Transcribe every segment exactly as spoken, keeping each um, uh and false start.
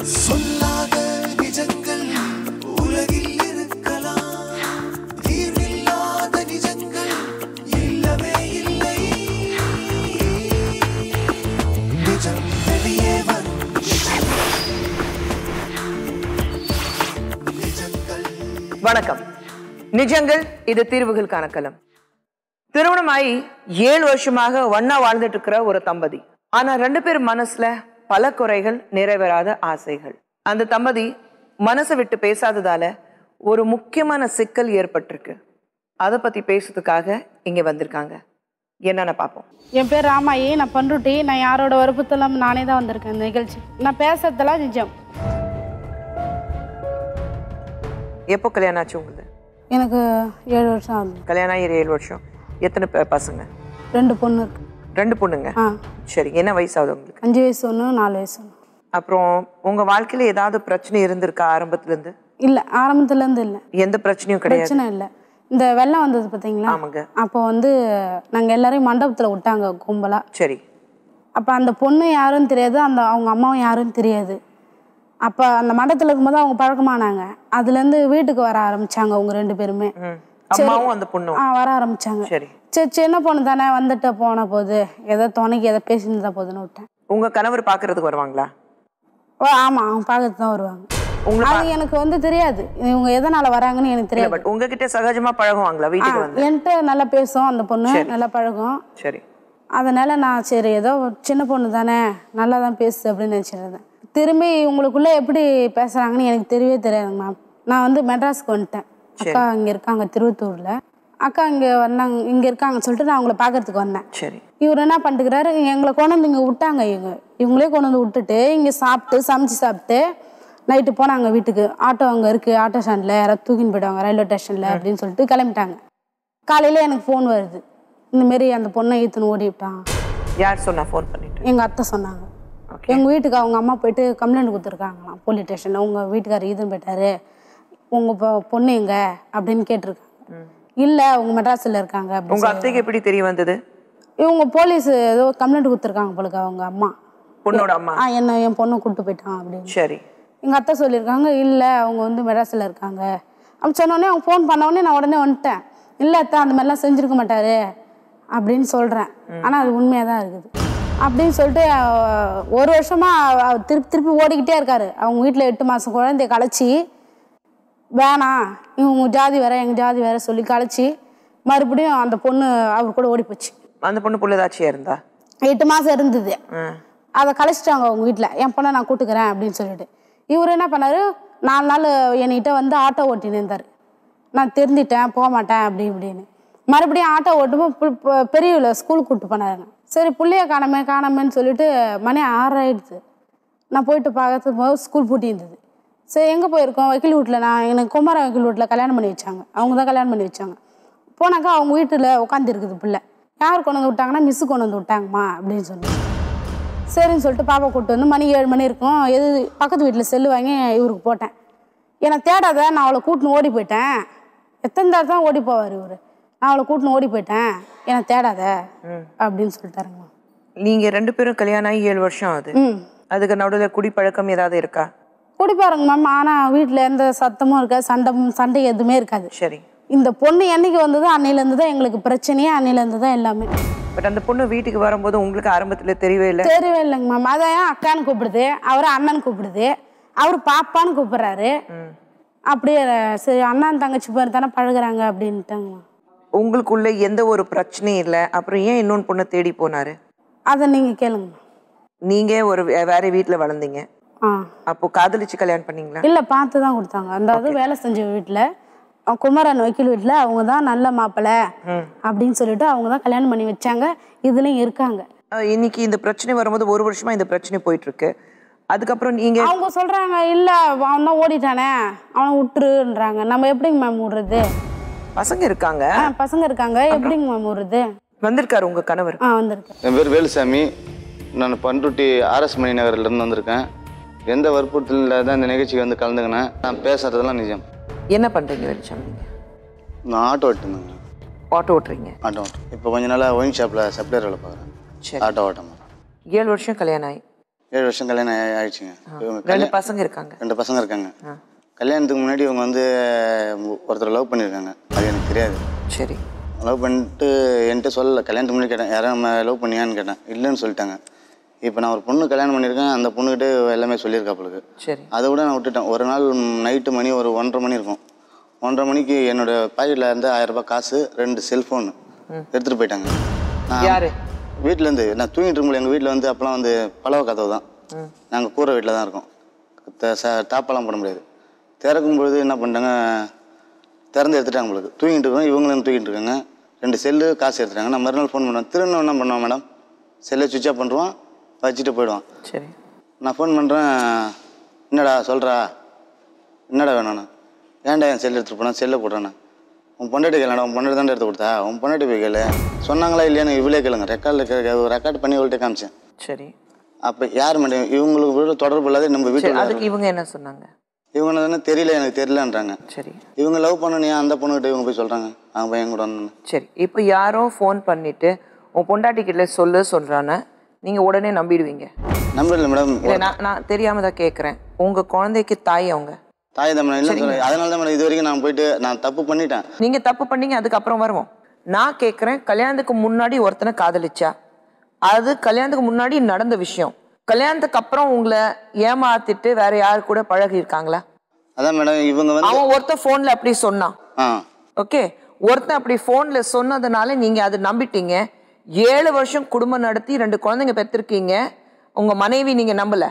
வணக்கம். நிஜங்கள் இது தீர்வுகளுக்கான களம். திருமணமாயி ஏழு வருஷமாக ஒன்னா வாழ்ந்துட்டு இருக்கிற ஒரு தம்பதி. ஆனா ரெண்டு பேர் மனசுல பல குறைகள், நிறைவேறாத ஆசைகள். அந்த தம்பதி மனசை விட்டு பேசாததால ஒரு முக்கியமான சிக்கல் ஏற்பட்டிருக்கு. அதை பத்தி பேசுறதுக்காக இங்க வந்திருக்காங்க. என்னென்ன பார்ப்போம். என் பேர் ராமாயி, நான் பண்ருட்டி. நான் யாரோட வரப்புத்தெல்லாம் நானே தான் வந்திருக்கேன் இந்த நிகழ்ச்சி. நான் பேசுறதெல்லாம் நிஜம். எப்போ கல்யாணம் ஆச்சு உங்களுக்கு? எனக்கு ஏழு வருஷம் ஆகுது. கல்யாணம் ஆகி ஏழு வருஷம். எத்தனை பசங்க? ரெண்டு பொண்ணு இருக்கு. ரெண்டு பொண்ணுங்க? சரி. என்ன வயசு ஆகுது உங்களுக்கு? அஞ்சு வயசு ஒன்று, நாலு வயசு ஒன்று. அப்புறம் உங்கள் வாழ்க்கையில் ஏதாவது பிரச்சனை இருந்திருக்கா ஆரம்பத்துலேருந்து? இல்லை, ஆரம்பத்துலேருந்து இல்லை. எந்த பிரச்சனையும் கிடையாது? பிரச்சனை இல்லை. இந்த வெள்ளம் வந்தது பார்த்தீங்களா? ஆமாங்க. அப்போ வந்து நாங்கள் எல்லாரையும் மண்டபத்தில் விட்டாங்க கும்பலாக. சரி. அப்போ அந்த பொண்ணு யாருன்னு தெரியாது, அந்த அவங்க அம்மாவும் யாருன்னு தெரியாது. அப்போ அந்த மண்டபத்தில் இருக்கும்போது அவங்க பழக்கமானாங்க. அதுலேருந்து வீட்டுக்கு வர ஆரம்பித்தாங்க அவங்க ரெண்டு பேருமே. அம்மாவும் அந்த பொண்ணு ஆ வர ஆரம்பித்தாங்க. சரி சரி, சின்ன பொண்ணு தானே, வந்துட்டு போன போது எதோ துணைக்கு எதோ பேசியிருந்தா போதுன்னு விட்டேன். உங்கள் கணவர் பார்க்குறதுக்கு வருவாங்களா? ஓ ஆமாம், அவங்க பார்க்கறதுக்கு தான் வருவாங்க. உங்களுக்கு எனக்கு வந்து தெரியாது இவங்க எதனால் வராங்கன்னு எனக்கு தெரியாது. பட் உங்ககிட்ட சகஜமாக பழகுவாங்களா வீட்டுக்கு வந்து? என்கிட்ட நல்லா பேசும் அந்த பொண்ணு, நல்லா பழகும். சரி. அதனால் நான் சரி ஏதோ சின்ன பொண்ணு தானே நல்லா தான் பேசு அப்படின்னு நினச்சிருந்தேன். திரும்பி இவங்களுக்குள்ளே எப்படி பேசுகிறாங்கன்னு எனக்கு தெரியவே தெரியாது மேம். நான் வந்து மெட்ராஸுக்கு வந்துட்டேன். அக்கா இங்கே இருக்காங்க திருவத்தூரில், அக்கா இங்கே வந்தாங்க, இங்கே இருக்காங்கன்னு சொல்லிட்டு நான் அவங்கள பார்க்கறதுக்கு வந்தேன். சரி. இவர் என்ன பண்ணிட்டுக்கிறாரு, எங்களை கொண்டு வந்து இங்கே விட்டாங்க. இவங்க இவங்களே கொண்டு வந்து விட்டுட்டு இங்கே சாப்பிட்டு சமைச்சு சாப்பிட்டு நைட்டு போனாங்க வீட்டுக்கு. ஆட்டோ அங்கே இருக்குது, ஆட்டோ ஸ்டாண்டில் யாராவது தூக்கின்னு போயிடுவாங்க ரயில்வே ஸ்டேஷனில் அப்படின்னு சொல்லிட்டு கிளம்பிட்டாங்க. காலையில் எனக்கு ஃபோன் வருது, இந்தமாரி அந்த பொண்ணை ஈத்துன்னு ஓடி விட்டாங்க. யார் சொன்னா ஃபோன் பண்ணிட்டு? எங்கள் அத்தை சொன்னாங்க. எங்கள் வீட்டுக்கு அவங்க அம்மா போயிட்டு கம்ப்ளைண்ட் கொடுத்துருக்காங்களாம் போலீஸ் ஸ்டேஷனில். உங்கள் வீட்டுக்காரர் ஈதுன்னு போயிட்டாரு, உங்கள் இப்போ பொண்ணு எங்க அப்படின்னு கேட்டிருக்காங்க. இல்லை, அவங்க மெட்ராஸில் இருக்காங்க அப்படின்னு. உங்கள் அத்தைக்கு எப்படி தெரிய வந்தது? இவங்க போலீஸ் ஏதோ கம்ப்ளைண்ட் கொடுத்துருக்காங்க போலுக்கு அவங்க அம்மா, பொண்ணோட அம்மா. ஆ என்ன என் பொண்ணை கூப்பிட்டு போயிட்டான் அப்படின்னு. சரி. எங்கள் அத்தை சொல்லியிருக்காங்க இல்லை அவங்க வந்து மெட்ராஸில் இருக்காங்க அப்படின்னு சொன்னோடனே அவங்க ஃபோன் பண்ணோடனே நான் உடனே வந்துட்டேன். இல்லை அத்தை அந்த மாதிரிலாம் செஞ்சுருக்க மாட்டாரு அப்படின்னு சொல்கிறேன். ஆனால் அது உண்மையாக தான் இருக்குது அப்படின்னு சொல்லிட்டு ஒரு வருஷமாக திருப்பி திருப்பி ஓடிக்கிட்டே இருக்காரு. அவங்க வீட்டில் எட்டு மாதம் குழந்தைய கலைச்சி வேணாம் இவங்க ஜாதி வேற எங்கள் ஜாதி வேற சொல்லி கலைச்சி மறுபடியும் அந்த பொண்ணு அவர் கூட ஓடி போச்சு. அந்த பொண்ணு புள்ளதாச்சியாக இருந்தா எட்டு மாதம் இருந்தது. அதை கலைச்சிட்டாங்க அவங்க வீட்டில். என் பொண்ணை நான் கூட்டுக்கிறேன் அப்படின்னு சொல்லிட்டு இவர் என்ன பண்ணார், நாலு நாள் என்கிட்ட வந்து ஆட்டோ ஓட்டின்னு இருந்தார். நான் தெரிஞ்சிட்டேன் போக மாட்டேன் அப்படி இப்படின்னு. மறுபடியும் ஆட்டோ ஓட்டும்போது பெரியவில் ஸ்கூலுக்கு கூப்பிட்டு போனாருங்க. சரி பிள்ளைய காணாமே காணாமேன்னு சொல்லிட்டு மணி ஆறாயிடுது. நான் போயிட்டு பார்க்கறது போது ஸ்கூல் பூட்டி இருந்தது. சரி எங்கே போயிருக்கோம், வைக்கில் வீட்டில். நான் எனக்கு குமார வைக்கில் வீட்டில் கல்யாணம் பண்ணி வச்சாங்க, அவங்க தான் கல்யாணம் பண்ணி வச்சாங்க. போனாக்கா அவங்க வீட்டில் உட்காந்துருக்குது பிள்ளை. யார் கொண்டு வந்து விட்டாங்கன்னா மிஸ்ஸு கொண்டு வந்து விட்டாங்கம்மா அப்படின்னு சொன்னேன். சரின்னு சொல்லிட்டு பாப்பா கூப்பிட்டு வந்து மணி ஏழு மணி இருக்கும். எது பக்கத்து வீட்டில் செல்லு வாங்கி இவருக்கு போட்டேன். எனக்கு தேடாத நான் அவளை கூட்டின்னு ஓடி போயிட்டேன். எத்தனை தார் தான் ஓடி போவார் இவர். நான் அவளை கூட்டின்னு ஓடி போயிட்டேன் எனக்கு தேடாத அப்படின்னு சொல்லிட்டாருங்க. நீங்கள் ரெண்டு பேரும் கல்யாணம் ஆகி ஏழு வருஷம் ஆகுது. அதுக்கு நடுவில் குடிப்பழக்கம் ஏதாவது இருக்கா? குடிப்பாருங்க மேம், ஆனால் வீட்டில் எந்த சத்தமும் இருக்காது, சண்டமும் சண்டை எதுவுமே இருக்காது. சரி. இந்த பொண்ணு என்னைக்கு வந்ததோ அன்னையிலேருந்து தான் எங்களுக்கு பிரச்சனையே, அன்னையிலேருந்து தான் எல்லாமே. பட் அந்த பொண்ணு வீட்டுக்கு வரும்போது உங்களுக்கு ஆரம்பத்தில் தெரியவே இல்லை? தெரியவே இல்லைங்க மேம். அதான் அக்கான்னு கூப்பிடுது, அவரை அண்ணன் கூப்பிடுது, அவர் பாப்பான்னு கூப்பிட்றாரு. அப்படியே சரி அண்ணான் தங்கச்சி பேர் தானே பழகுறாங்க அப்படின்ட்டாங்க. உங்களுக்குள்ள எந்த ஒரு பிரச்சனையும் இல்லை, அப்புறம் ஏன் இன்னொன்று பொண்ணை தேடி போனாரு? அதை நீங்கள் கேளுங்க. நீங்கள் ஒரு வேற வீட்டில் வளர்ந்தீங்க, அப்போ காதலிச்சு கல்யாணம் பண்ணீங்களா? இல்லை, பார்த்து தான் கொடுத்தாங்க. அதாவது வேலை செஞ்ச வீட்டில் குமரன் வக்கீல் வீட்டில் அவங்க தான் நல்ல மாப்பிள்ளை அப்படின்னு சொல்லிட்டு அவங்க தான் கல்யாணம் பண்ணி வச்சாங்க. இதுலையும் இருக்காங்க. இன்னைக்கு இந்த பிரச்சனை வரும்போது ஒரு வருஷமா இந்த பிரச்சனை போயிட்டு இருக்கு. அதுக்கப்புறம் நீங்கள் அவங்க சொல்கிறாங்க இல்லை அவன் தான் ஓடிட்டானே அவனை விட்டுருன்றாங்க. நம்ம எப்படிங்க மேம் விடுறது? பசங்க இருக்காங்க. பசங்க இருக்காங்க, எப்படிங்க மேம் வருது? வந்திருக்காரு உங்க கணவர்? ஆ வந்திருக்காரு. என் பேர் வேலுசாமி, நான் பண்ருட்டி ஆர்எஸ் மணி நகரில் இருந்து வந்திருக்கேன். எந்த வற்புறுத்தல தான் இந்த நிகழ்ச்சிக்கு வந்து கலந்துக்கினேன். நான் பேசுறதெல்லாம் நிஜம். என்ன பண்றீங்க வேலுசாமி? நான் ஆட்டோ ஓட்டுனேங்க. ஆட்டோ ஓட்டுறீங்க? ஆட்டோ ஓட்டு. இப்போ கொஞ்ச நாளாக ஒயின் ஷாப்பில் சப்ளையர் வேலை பார்க்குறேன். ஆட்டோ ஓட்டமா? ஏழு வருஷம் கல்யாணம் ஆகி ஏழு வருஷம் கல்யாணம் ஆயிடுச்சுங்க. ரெண்டு பசங்க இருக்காங்க. ரெண்டு பசங்க இருக்காங்க. கல்யாணத்துக்கு முன்னாடி இவங்க வந்து ஒருத்தர் லவ் பண்ணியிருக்காங்க. அது எனக்கு தெரியாது. சரி. லவ் பண்ணிட்டு என்கிட்ட சொல்லலை. கல்யாணத்துக்கு முன்னாடி கேட்டேன், யாரும் லவ் பண்ணியான்னு கேட்டேன். இல்லைன்னு சொல்லிட்டாங்க. இப்போ நான் ஒரு பொண்ணு கல்யாணம் பண்ணியிருக்கேன், அந்த பொண்ணுக்கிட்ட எல்லாமே சொல்லியிருக்காப்புளுக்கு. சரி. அதை விட நான் விட்டுட்டேன். ஒரு நாள் நைட்டு மணி ஒரு ஒன்றரை மணி இருக்கும். ஒன்றரை மணிக்கு என்னோடய பாக்கெட்டில் இருந்து ஆயிரம் ரூபாய் காசு, ரெண்டு செல்ஃபோனு எடுத்துகிட்டு போயிட்டாங்க. யார்? வீட்டிலேருந்து. நான் தூங்கிட்டு இருக்கும்போது எங்கள் வீட்டில் வந்து அப்போலாம் வந்து பலவை கதவு தான். நாங்கள் கூரை வீட்டில் தான் இருக்கோம். தாப்பெல்லாம் போட முடியாது. திறக்கும்பொழுது என்ன பண்ணிட்டாங்க, திறந்து எடுத்துட்டாங்க. உங்களுக்கு தூங்கிட்டு இருக்கோம், இவங்களும் தூங்கிட்டு இருக்காங்க. ரெண்டு செல்லு காசு எடுத்துட்டாங்க. நான் மறுநாள் ஃபோன் பண்ணுவேன். திரும்ப என்ன பண்ணுவேன், மேடம் செல்லை சுவிட்ச் ஆஃப் பண்ணுவான், வச்சுட்டு போயிடுவான். சரி. நான் ஃபோன் பண்ணுறேன், என்னடா சொல்கிறா, என்னடா வேணாண்ணா, ஏன்டா என் செல்லு எடுத்துகிட்டு போனால், செல்லை போடுறேண்ணா, உன் பொண்டாட்டி கேளுடா, உன் பொண்டாட்டி தானே எடுத்து கொடுத்தா, உன் பொண்டாட்டி போய் கேளு, சொன்னாங்களா இல்லையான்னு இவ்வளோ கேளுங்க, ரெக்கார்டில் ரெக்கார்ட் பண்ணி இவள்கிட்ட காமிச்சேன். சரி. அப்போ யார் மேடம் இவங்களுக்கு வீடு தொடர்பு இல்லாத நம்ம வீட்டில் இவங்க என்ன சொன்னாங்க, இவங்க என்ன சொன்னால் தெரியல, எனக்கு தெரியலன்றாங்க. சரி. இவங்க லவ் பண்ணனியா அந்த பொண்ணுகிட்ட இவங்க போய் சொல்கிறாங்க, அவங்க பையன் கூட வந்து. சரி. இப்போ யாரோ ஃபோன் பண்ணிவிட்டு உன் பொண்டாட்டிக்கிட்ட சொல்லு சொல்கிறான்னு நீங்கள் உடனே நம்பிடுவீங்க? நம்பிடல மேடம். இல்லை, நான் நான் தெரியாமல் தான் கேட்குறேன். உங்கள் குழந்தைக்கு தாய் அவங்க தாய் தான் மேடம். இல்லை, அதனால தான் மேடம் இது வரைக்கும் நான் போயிட்டு நான் தப்பு பண்ணிட்டேன். நீங்கள் தப்பு பண்ணீங்க, அதுக்கப்புறம் வருவோம். நான் கேட்குறேன், கல்யாணத்துக்கு முன்னாடி ஒருத்தனை காதலிச்சா, அது கல்யாணத்துக்கு முன்னாடி நடந்த விஷயம். கல்யாணத்துக்கு அப்புறம் உங்களை ஏமாத்திட்டு வேற யாரு கூட பழகி இருக்காங்களா? அதான் மேடம், இவங்க வந்து அவன் ஒருத்தன் ஃபோனில் அப்படி சொன்னான். ஓகே, ஒருத்தன் அப்படி ஃபோனில் சொன்னதுனால நீங்கள் அதை நம்பிட்டீங்க. ஏழு வருஷம் குடும்பம் நடத்தி ரெண்டு குழந்தைங்க பெற்றிருக்கீங்க. உங்கள் மனைவி நீங்கள் நம்பலை.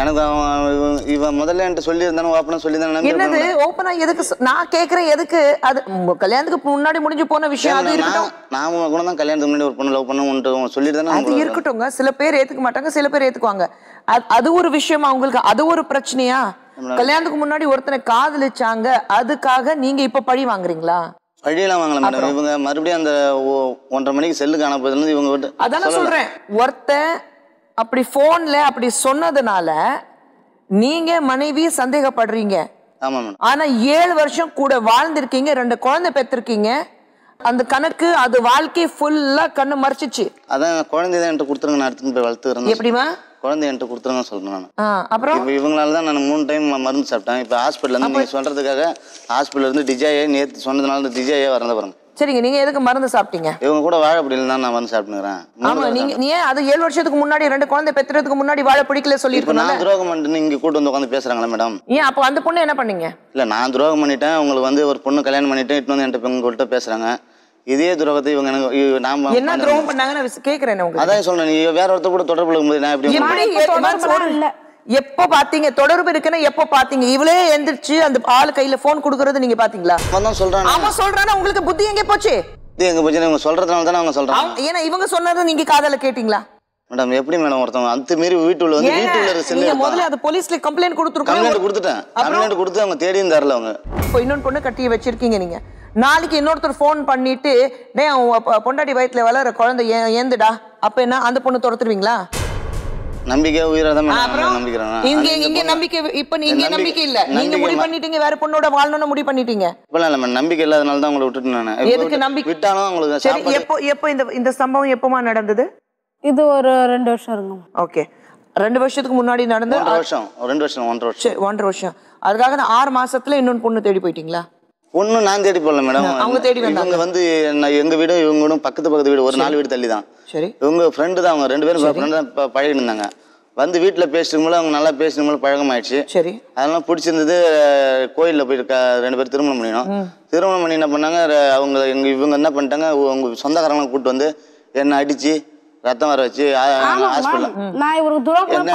எனக்கு அவன் இவன் முதல்ல என்கிட்ட சொல்லியிருந்தானு ஓப்பனாக சொல்லியிருந்தானு என்னது ஓப்பனாக எதுக்கு நான் கேட்குறேன், எதுக்கு அது கல்யாணத்துக்கு முன்னாடி முடிஞ்சு போன விஷயம். அது இருக்கட்டும், நான் கூட தான் கல்யாணத்துக்கு முன்னாடி ஒரு பொண்ணு லவ் பண்ண ஒன்று சொல்லியிருந்தானே, அது இருக்கட்டும்ங்க. சில பேர் ஏற்றுக்க மாட்டாங்க, சில பேர் ஏற்றுக்குவாங்க. அது அது ஒரு விஷயமா உங்களுக்கு? அது ஒரு பிரச்சனையா? கல்யாணத்துக்கு முன்னாடி ஒருத்தனை காதலிச்சாங்க, அதுக்காக நீங்கள் இப்போ பழி வாங்குறீங்களா? பழியெல்லாம் வாங்கலாம் மேடம். இவங்க மறுபடியும் அந்த ஒன்றரை மணிக்கு செல்லு காண போதுலேருந்து இவங்க விட்டு அதான் சொல்கிறேன். ஒருத்தன் அப்படி போன்ல அப்படி சொன்னதுனால நீங்க மனைவி சந்தேகப்படுறீங்க. ஆனா ஏழு வருஷம் கூட வாழ்ந்திருக்கீங்க, ரெண்டு குழந்தை பெற்றிருக்கீங்க. அந்த கணக்கு அது வாழ்க்கை ஃபுல்லா கண்ணு மறைச்சிச்சு. அதான் குழந்தை என்கிட்ட கொடுத்துருங்க, நான் எடுத்துட்டு போய் வளர்த்துறேன். எப்படிமா குழந்தை என்கிட்ட கொடுத்துருங்க சொல்றேன். அப்புறம் இவங்களால தான் நான் மூணு டைம் மருந்து சாப்பிட்டேன். இப்போ ஹாஸ்பிட்டல் வந்து நீங்க சொல்றதுக்காக ஹாஸ்பிட்டல் இருந்து டிஜாயே நேற்று சொன்னதுனால டிஜாயே வரத பாருங்க. சரிங்க, நீங்க எதுக்கு மருந்து சாப்பிட்டீங்க? இவங்க கூட வாழை பிடிக்கல நான் மருந்து சாப்பிட்டுக்கிறேன். ஆமா, நீங்க நீ அது ஏழு வருஷத்துக்கு முன்னாடி ரெண்டு குழந்தை பெற்றதுக்கு முன்னாடி வாழை பிடிக்கல சொல்லியிருக்கோம். நான் துரோகம் பண்ணிட்டு இங்க கூட்டு வந்து உட்காந்து பேசுறாங்களா மேடம்? ஏன் அப்போ அந்த பொண்ணு என்ன பண்ணீங்க? இல்லை, நான் துரோகம் பண்ணிட்டேன். உங்களுக்கு வந்து ஒரு பொண்ணு கல்யாணம் பண்ணிட்டு இட்டு வந்து என்கிட்ட இவங்க கிட்ட பேசுறாங்க. இதே துரோகத்தை இவங்க எனக்கு நாம என்ன துரோகம் பண்ணாங்கன்னு கேட்குறேன். அதான் சொல்றேன், நீ வேற ஒருத்தர் கூட தொடர்பு இருக்கும்போது நான் எப்படி இல்லை எப்போ பாத்தீங்க தொடர்பு இருக்குன்னா? எப்போ பாத்தீங்க? இவளே எந்திரிச்சு அந்த ஆள் கையில போன் குடுக்கறது நீங்க பாத்தீங்களா? அவன் சொல்றானா உங்களுக்கு புத்தி எங்க போச்சு? எங்க போச்சு? இவங்க சொல்றதுனால தான அவங்க சொல்றாங்க. ஏன்னா இவங்க சொன்னது நீங்க காதல கேட்டீங்களா மேடம்? எப்படி மேடம் ஒருத்தவங்க அந்த மாதிரி வீட்டுல வந்து வீட்டுல செல்ல நீங்க முதல்ல அது போலீஸ்ல கம்ப்ளைன்ட் கொடுத்துருக்கோம். கம்ப்ளைன்ட் கொடுத்துட்டேன். கம்ப்ளைன்ட் கொடுத்து அவங்க தேடியும் தரல. அவங்க இப்போ இன்னொரு பொண்ணு கட்டி வச்சிருக்கீங்க. நீங்க நாளைக்கு இன்னொருத்தர் போன் பண்ணிட்டு டேய் அவன் பொண்டாட்டி வயித்துல வளர குழந்தை ஏந்துடா, அப்ப என்ன அந்த பொண்ணு துரத்துருவீங்களா? நம்பிக்கை உயிரா தான் நம்பிக்கிறேன். இங்க இங்க நம்பிக்கை இப்ப நீங்க நம்பிக்கை இல்ல, நீங்க முடி பண்ணிட்டீங்க, வேற பொண்ணோட வாழணும்னு முடி பண்ணிட்டீங்க. இப்ப இல்ல மேம், நம்பிக்கை இல்லாதனால தான் உங்களை விட்டுட்டேன் நான். எதுக்கு நம்பிக்கை விட்டானோ உங்களுக்கு? சரி, எப்போ எப்போ இந்த இந்த சம்பவம் எப்பமா நடந்தது? இது ஒரு ரெண்டு வருஷம் இருக்கும். ஓகே, ரெண்டு வருஷத்துக்கு முன்னாடி நடந்து ரெண்டு வருஷம் ரெண்டு வருஷம் ஒன்றரை வருஷம் ஒன்றரை வருஷம் அதுக்காக நான் ஆறு மாசத்துல இன்னொன்னு பொண்ணு தேடி போயிட்டீங்களா? பொண்ணு நான் தேடி போடல மேடம், அவங்க தேடி வந்தாங்க. வந்து எங்க வீடும் இவங்களும் பக்கத்து பக்கத்து வீடு, ஒரு நாலு வீடு தள்ளி தான். சரி. இவங்க ஃப்ரெண்டு தான், அவங்க ரெண்டு பேரும் ஃப்ரெண்டு தான் பழகிட்டு இருந்தாங்க. வந்து வீட்டில் பேசும்போது அவங்க நல்லா பேசும்போது பழகம் ஆயிடுச்சு. சரி. அதெல்லாம் பிடிச்சிருந்தது. கோயிலில் போயிருக்க ரெண்டு பேரும் திருமணம் பண்ணினோம். திருமணம் பண்ணி என்ன பண்ணாங்க, அவங்க எங்க இவங்க என்ன பண்ணிட்டாங்க, அவங்க சொந்தக்காரங்களை கூப்பிட்டு வந்து என்னை அடிச்சு ரத்தம் வர வச்சு அவரு தான்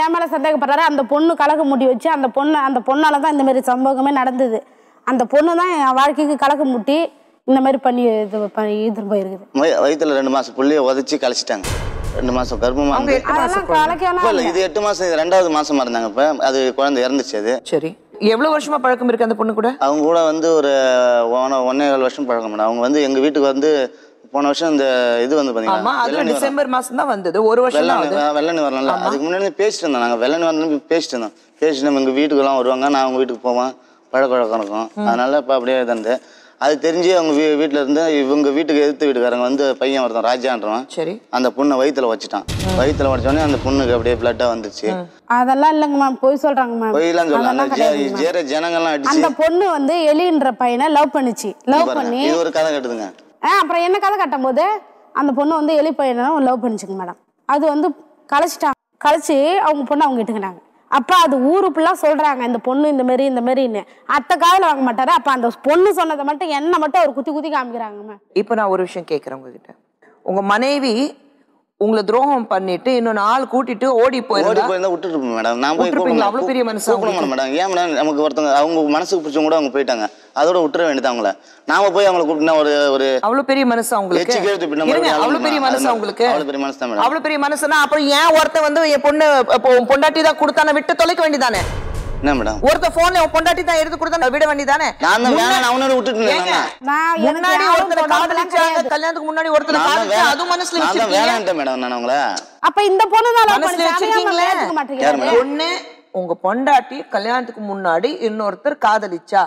என் மேல சந்தேகப்படுறாரு. அந்த பொண்ணு கலக்க முட்டி வச்சு அந்த பொண்ணு அந்த பொண்ணாலதான் இந்த மாதிரி சம்பவமே நடந்தது. அந்த பொண்ணு தான் என் வாழ்க்கைக்கு கலக்க முட்டி இந்த மாதிரி பண்ணி இது இது போயிருக்குது. வயிற்றுல ரெண்டு மாசம் புள்ளிய உதச்சி கழிச்சிட்டாங்க. ரெண்டு மாசம் கர்ப்பமா இருந்து இது எட்டு மாசம் இது ரெண்டாவது மாசமா இருந்தாங்க. இப்ப அது குழந்தை இறந்துச்சு. அது சரி. எவ்வளவு வருஷமா பழக்கம் இருக்கு அந்த பொண்ணு கூட? அவங்க கூட வந்து ஒரு ஒன்னே ஏழு வருஷம் பழக்கம். மேடம் அவங்க வந்து எங்க வீட்டுக்கு வந்து போன வருஷம் இந்த இது வந்து பாத்தீங்கன்னா டிசம்பர் மாசம் தான் வந்தது. ஒரு வருஷம் வெள்ளனி வரல, அதுக்கு முன்னாடி பேசிட்டு இருந்தோம் நாங்க. வெள்ளனி வரல பேசிட்டு இருந்தோம். பேசிட்டு நம்ம எங்க வீட்டுக்கு எல்லாம் வருவாங்க, நான் அவங்க வீட்டுக்கு போவேன். பழக்க வழக்கம் இருக்கும். அதனால இப்ப அப்படியே தந்து அது தெரிஞ்சு அவங்க வீட்டில் இருந்து இவங்க வீட்டுக்கு எதிர்த்து வீட்டுக்காரங்க வந்து பையன் ஒருத்தன் ராஜான்றவன் சரி அந்த பொண்ணை வயிற்றுல வச்சுட்டான். வயிற்றுல வச்சோடனே அந்த பொண்ணுக்கு அப்படியே பிளட்டாக வந்துச்சு. அதெல்லாம் இல்லைங்க மேம், பொய் சொல்கிறாங்க மேம். பொய்லாம் சொல்கிறாங்க, ஜேர ஜனங்கள்லாம் அடிச்சு. அந்த பொண்ணு வந்து எலின்ற பையனை லவ் பண்ணிச்சு. லவ் பண்ணி இது ஒரு கதை கட்டுதுங்க. ஆ அப்புறம் என்ன கதை கட்டும் போது அந்த பொண்ணு வந்து எலி பையனை லவ் பண்ணிச்சுங்க மேடம். அது வந்து கலைச்சிட்டாங்க. கலைச்சி அவங்க பொண்ணு அவங்க இட்டுக்கிட்டாங்க. அப்போ அது ஊருக்குலாம் சொல்கிறாங்க இந்த பொண்ணு இந்த மாரி இந்த மாரின்னு. அத்தை காதில் வாங்க மாட்டார். அப்போ அந்த பொண்ணு சொன்னதை மட்டும் என்ன மட்டும் அவர் குத்தி குத்தி காமிக்கிறாங்கம்மா. இப்போ நான் ஒரு விஷயம் கேட்குறேன் உங்ககிட்ட. உங்கள் மனைவி உங்களை துரோகம் பண்ணிட்டு இன்னொரு நாள் கூட்டிட்டு ஓடி போயிருந்தா விட்டுட்டு இருப்பேன் மேடம். நான் போய் அவ்வளோ பெரிய மனசு மேடம். ஏன் மேடம் நமக்கு ஒருத்தவங்க அவங்க மனசுக்கு பிடிச்சவங்க கூட அவங்க போயிட்டாங்க. அதோட விட்டுற வேண்டியது அவங்கள. நாம போய் அவங்களை கூப்பிட்டுனா ஒரு ஒரு அவ்வளோ பெரிய மனசு அவங்களுக்கு அவ்வளோ பெரிய மனசு அவங்களுக்கு அவ்வளோ பெரிய மனசு தான் மேடம். அவ்வளோ பெரிய மனசுனா அப்புறம் ஏன் ஒருத்த வந்து என் பொண்ணு பொண்டாட்டி தான் கொடுத்தானே விட்டு தொலைக்க வேண்டியதானே என்ன மேடம்? ஒருத்த போன்ல பொண்டாட்டி தான் எடுத்து கொடுத்தா விட வேண்டியதானே? நான் தான் அவனோட விட்டுட்டேன். நான் முன்னாடி ஒருத்தர காதலிச்சாங்க, கல்யாணத்துக்கு முன்னாடி ஒருத்தர காதலிச்சா அது மனசுல வச்சிருக்கீங்க. நான் வேண்டாம் மேடம் நான் அவங்கள. அப்ப இந்த பொண்ணு தான் லவ் பண்ணி வச்சிருக்கீங்களே. பொண்ணு உங்க பொண்டாட்டி கல்யாணத்துக்கு முன்னாடி இன்னொருத்தர் காதலிச்சா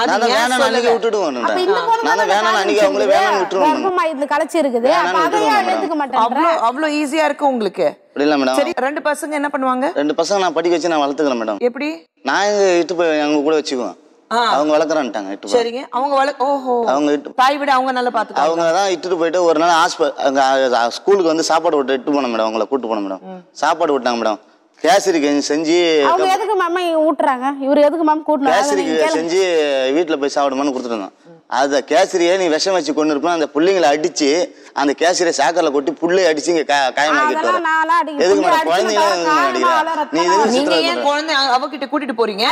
அது வேணா நாளைக்கு விட்டுடுவோம். அப்ப இந்த பொண்ணு நான் வேணா நாளைக்கு அவங்களே வேணா விட்டுடுவோம். அப்பமா இந்த கலச்சி இருக்குது. அப்ப அத ஏன் எடுத்துக்க மாட்டேன்றா? அவ்ளோ ஈஸியா இருக்கு உங்களுக்கு. அப்படில மேடம். சரி ரெண்டு பசங்க என்ன பண்ணுவாங்க? ரெண்டு பசங்க நான் படிக்க வச்சு நான் வளர்த்துக்கறேன் மேடம். எப்படி? நான் இட்டு போய் அவங்க கூட வச்சுக்குவேன். அவங்க வளர்க்கறான்ட்டாங்க இட்டு. சரிங்க. அவங்க வள ஓஹோ. அவங்க இட்டு தாய் விட அவங்க நல்லா பாத்துக்க. அவங்க தான் இட்டு போய்ட்டு ஒரு நாள் ஹாஸ்பிடல் ஸ்கூலுக்கு வந்து சாப்பாடு விட்டு இட்டு போன மேடம். அவங்கள கூட்டி போன மேடம். சாப்பாடு விட்டாங்க மேடம். கேசரி கஞ்சி செஞ்சு அவங்க எதுக்கு மாமா ஊட்டுறாங்க? இவர் எதுக்கு மாமா கூட்டினாங்க? கேசரி செஞ்சு வீட்ல போய் சாப்பிடுமான்னு கொடுத்துட்டாங்க. அதை கேசரியை நீ விஷம் வச்சு கொண்டு இருப்பேன். அந்த பிள்ளைங்களை அடிச்சு அந்த கேசரியை சாக்கரில் கொட்டி புள்ளையை அடிச்சு இங்கே அவகிட்ட கூட்டிட்டு போறீங்க.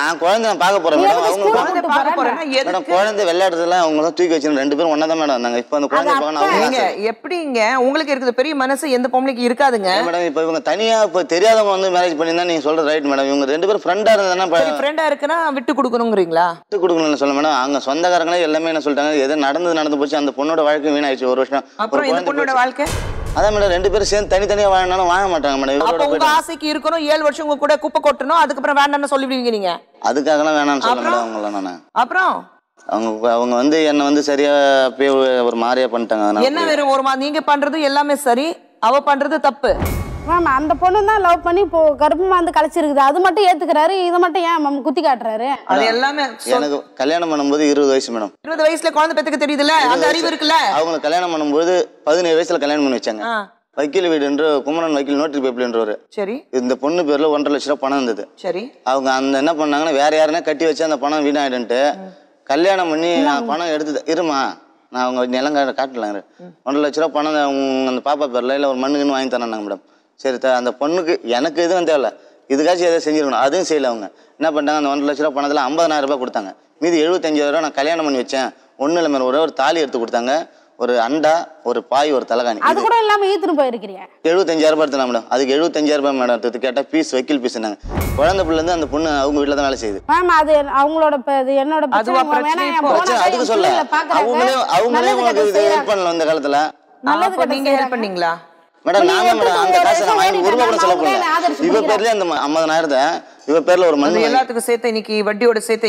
நான் குழந்தை பார்க்க போறேன் மேடம். குழந்தை விளையாடுறதுலாம் அவங்க தான் தூக்கி வச்சு ரெண்டு பேரும் ஒன்னா தான் மேடம் இருந்தாங்க. இப்போ அந்த குழந்தை எப்படிங்க உங்களுக்கு இருக்குது? பெரிய மனசு எந்த பொம்பளைக்கு இருக்காதுங்க மேடம். இப்போ இவங்க தனியா இப்போ தெரியாதவங்க வந்து மேரேஜ் பண்ணியிருந்தா நீங்க சொல்ற ரைட் மேடம். இவங்க ரெண்டு பேரும் ஃப்ரெண்டா இருந்தா ஃப்ரெண்டா இருக்குன்னா விட்டு கொடுக்கணுங்கிறீங்களா? விட்டு கொடுக்கணும்னு சொல்ல மேடம். அவங்க சொந்தக்காரங்களே எல்லாமே என்ன சொல்லிட்டாங்க, எது நடந்து நடந்து போச்சு. அந்த பொண்ணோட வாழ்க்கை வீணாயிடுச்சு ஒரு வருஷம். அப்புறம் இந்த பொண்ணோட வாழ்க்கை அதான் மேடம். ரெண்டு பேரும் சேர்ந்து தனித்தனியா வாழனாலும் வாழ மாட்டாங்க மேடம். அப்போ உங்க ஆசைக்கு இருக்கணும். ஏழு வருஷம் உங்க கூட குப்பை கொட்டணும், அதுக்கப்புறம் வேண்டாம்னு சொல்லிடுவீங்க நீங்க. அதுக்காகலாம் வேணாம்னு சொல்ல மேடம் அவங்கள நான். அப்புறம் அவங்க அவங்க வந்து என்ன வந்து சரியா அப்படியே ஒரு மாதிரியா பண்ணிட்டாங்க. என்ன வேற ஒரு மாதிரி நீங்க பண்றது எல்லாமே சரி, அவ பண்றது தப்பு மேம். அந்த பொண்ணு தான் லவ் பண்ணி இப்போ கர்ப்பமா வந்து கலைச்சிருக்குது. அது மட்டும் ஏத்துக்கிறாரு, இதை மட்டும் ஏன் மேம் குத்தி காட்டுறாரு? அது எல்லாமே எனக்கு கல்யாணம் பண்ணும்போது இருபது வயசு மேடம். இருபது வயசுல குழந்தை பெத்துக்க தெரியுதுல்ல, அந்த அறிவு இருக்குல்ல. அவங்க கல்யாணம் பண்ணும்போது பதினேழு வயசுல கல்யாணம் பண்ணி வச்சாங்க. வக்கீல் வீடு என்று குமரன் வக்கீல் நோட்டரி பேப்பர்ன்றவர். சரி. இந்த பொண்ணு பேர்ல ஒன்றரை லட்ச ரூபா பணம் இருந்தது. சரி. அவங்க அந்த என்ன பண்ணாங்கன்னா வேற யாருன்னா கட்டி வச்சு அந்த பணம் வீணாயிடுன்ட்டு கல்யாணம் பண்ணி பணம் எடுத்து இருமா நான் அவங்க நிலம் காட்டலாங்க. ஒன்றரை லட்ச ரூபா பணம் அந்த பாப்பா பேர்ல இல்லை ஒரு மண்ணுக்குன்னு வாங்கி தரானாங்க மேடம். சரி த அந்த பொண்ணுக்கு எனக்கு எதுவும் தேவையில்ல, இதுக்காச்சும் எதாவது செஞ்சுருக்கணும். அதுவும் செய்யலை. அவங்க என்ன பண்ணிட்டாங்க, அந்த ஒன்றரை லட்ச ரூபா பணத்தில் ஐம்பதாயிரம் ரூபாய் கொடுத்தாங்க. மீதி எழுபத்தஞ்சாயிரம் ரூபா நான் கல்யாணம் பண்ணி வச்சேன். ஒன்றும் இல்லை மேடம், ஒரே ஒரு தாலி எடுத்து கொடுத்தாங்க, ஒரு அண்டா, ஒரு பாய், ஒரு தலைகாணி. அது கூட இல்லாமல் ஈத்துன்னு போயிருக்கிறீங்க. எழுபத்தஞ்சாயிரம் ரூபாய் எடுத்துலாம் மேடம். அதுக்கு எழுபத்தஞ்சாயிரம் ரூபாய் மேடம் எடுத்து கேட்டால் ஃபீஸ் வக்கீல் ஃபீஸ் நாங்க குழந்தை பிள்ளைலேருந்து அந்த பொண்ணு அவங்க வீட்டில் தான் வேலை செய்யுது மேம். அது அவங்களோட என்னோட அதுக்கு சொல்ல அவங்களே அவங்களே உங்களுக்கு ஹெல்ப் பண்ணல அந்த காலத்தில். நல்லது நீங்க ஹெல்ப் பண்ணீங்களா மேடம்? நானும் மேடம் அந்த காசு நான் வாங்கி ஒரு ரூபா கூட செலவு பண்ணல. இவ பேர்ல அந்த ஐம்பதாயிரத்தை இவ பேர்ல ஒரு மண்ணு எல்லாத்துக்கும் சேர்த்து இன்னைக்கு வட்டியோட சேர்த்து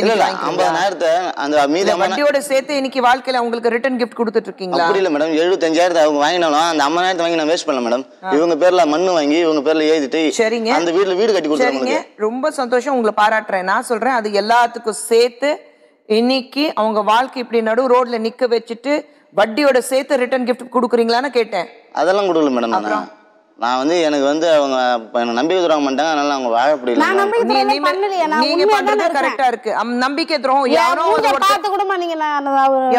ஐம்பதாயிரத்தை அந்த மீதி வட்டியோட சேர்த்து இன்னைக்கு வாழ்க்கையில உங்களுக்கு ரிட்டர்ன் கிஃப்ட் கொடுத்துட்டு இருக்கீங்களா? அப்படி இல்லை மேடம். எழுபத்தஞ்சாயிரத்தை அவங்க வாங்கினாலும் அந்த ஐம்பதாயிரத்தை வாங்கி நான் வேஸ்ட் பண்ணல மேடம். இவங்க பேர்ல மண்ணு வாங்கி இவங்க பேர்ல எழுதிட்டு சரிங்க அந்த வீட்டுல வீடு கட்டி கொடுத்தாங்க. ரொம்ப சந்தோஷம், உங்களை பாராட்டுறேன். நான் சொல்றேன் அது எல்லாத்துக்கும் சேர்த்து இன்னைக்கு அவங்க வாழ்க்கை இப்படி நடு ரோட்ல நிக்க வச்சுட்டு வட்டியோட சேர்த்து ரிட்டர்ன் கிஃப்ட் கொடுக்குறீங்களான்னு கேட்டேன். அதெல்லாம் கொடுக்கல மேடம். நான் நான் வந்து எனக்கு வந்து அவங்க நம்பிக்கை துரோகம் பண்ணிட்டாங்க, அதனால அவங்க வாழ முடியல. கரெக்டா இருக்கு. நம்பிக்கை துரோகம் யாரோ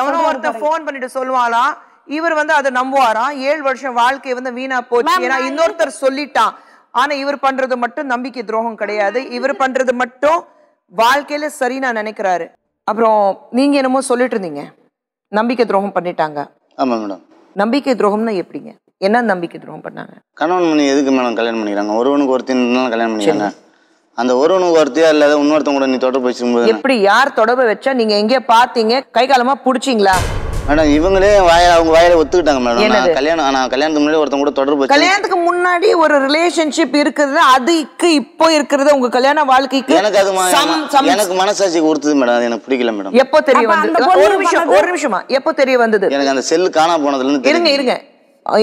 எவனோ ஒருத்த போன் பண்ணிட்டு சொல்லுவாளா, இவர் வந்து அதை நம்புவாராம். ஏழு வருஷம் வாழ்க்கை வந்து வீணா போச்சு ஏன்னா இன்னொருத்தர் சொல்லிட்டான். ஆனா இவர் பண்றது மட்டும் நம்பிக்கை துரோகம் கிடையாது. இவர் பண்றது மட்டும் வாழ்க்கையில சரி நான் நினைக்கிறாரு. அப்புறம் நீங்க என்னமோ சொல்லிட்டு இருந்தீங்க நம்பிக்கை துரோகம் பண்ணிட்டாங்க. ஆமா மேடம். நம்பிக்கை துரோகம்னா எப்படிங்க, என்ன நம்பிக்கை துரோகம் பண்ணாங்க? கணவன் மணி எதுக்கு மேடம் கல்யாணம் பண்ணிக்கிறாங்க? ஒருவனுக்கு ஒருத்தனால கல்யாணம் பண்ணிக்கிறாங்க. அந்த ஒருவனுக்கு ஒருத்தையா இல்லாத இன்னொருத்தவங்க கூட நீ தொடர்பு வச்சிருக்கும் போது எப்படி யார் தொடர்பு வச்சா நீங்க எங்கேயா பாத்தீங்க? கை காலமா புடிச்சிங்களா? மேடம் இவங்களே வாயில அவங்க வாயில ஒத்துக்கிட்டாங்க மேடம். நான் கல்யாணம் நான் கல்யாணத்துக்கு முன்னாடி ஒருத்தன் கூட தொடர்பு வச்சேன். கல்யாணத்துக்கு முன்னாடி ஒரு ரிலேஷன்ஷிப் இருக்குது, அதுக்கு இப்போ இருக்குது உங்க கல்யாண வாழ்க்கைக்கு எனக்கு அது எனக்கு மனசாட்சிக்கு உறுத்துது மேடம். அது எனக்கு பிடிக்கல மேடம். எப்போ தெரிய வந்தது? ஒரு நிமிஷம் ஒரு நிமிஷமா எப்போ தெரிய வந்தது எனக்கு அந்த செல் காணாம போனதுல இருந்து? இருங்க இருங்க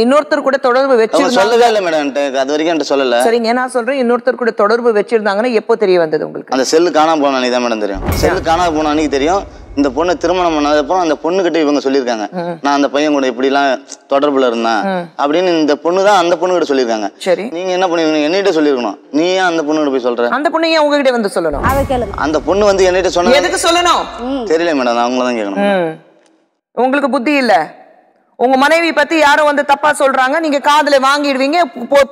இன்னொருத்தர் கூட தொடர்பு வச்சிருந்தாங்க இல்ல மேடம்? அது வரைக்கும் என்கிட்ட சொல்லல. சரிங்க நான் சொல்றேன், இன்னொருத்தர் கூட தொடர்பு வச்சிருந்தாங்கன்னா எப்போ தெரிய வந்தது உங்களுக்கு? அந்த செல்லு காணாம போன அன்னைக்கு தான் மேடம் தெரியும். செல்லு காணாம போன அன்னைக்கு தெரியும். இந்த பொண்ணு திருமணம் பண்ணதுக்கப்புறம் அந்த பொண்ணுகிட்ட இவங்க சொல்லியிருக்காங்க, நான் அந்த பையன் கூட இப்படி எல்லாம் தொடர்புல இருந்தேன் அப்படின்னு இந்த பொண்ணு தான் அந்த பொண்ணு கிட்ட சொல்லியிருக்காங்க. சரி நீங்க என்ன பண்ணுவீங்க? என்கிட்ட சொல்லிருக்கணும். நீ ஏன் அந்த பொண்ணு கிட்ட போய் சொல்ற? அந்த பொண்ணு ஏன் உங்ககிட்ட வந்து சொல்லணும்? அந்த பொண்ணு வந்து என்கிட்ட சொன்னா எதுக்கு சொல்லணும் தெரியல மேடம். அவங்களதான் கேட்கணும். உங்களுக்கு புத்தி இல்ல. உங்க மனைவி பத்தி யாரும் வந்து தப்பா சொல்றாங்க, நீங்க காதுல வாங்கிடுவீங்க,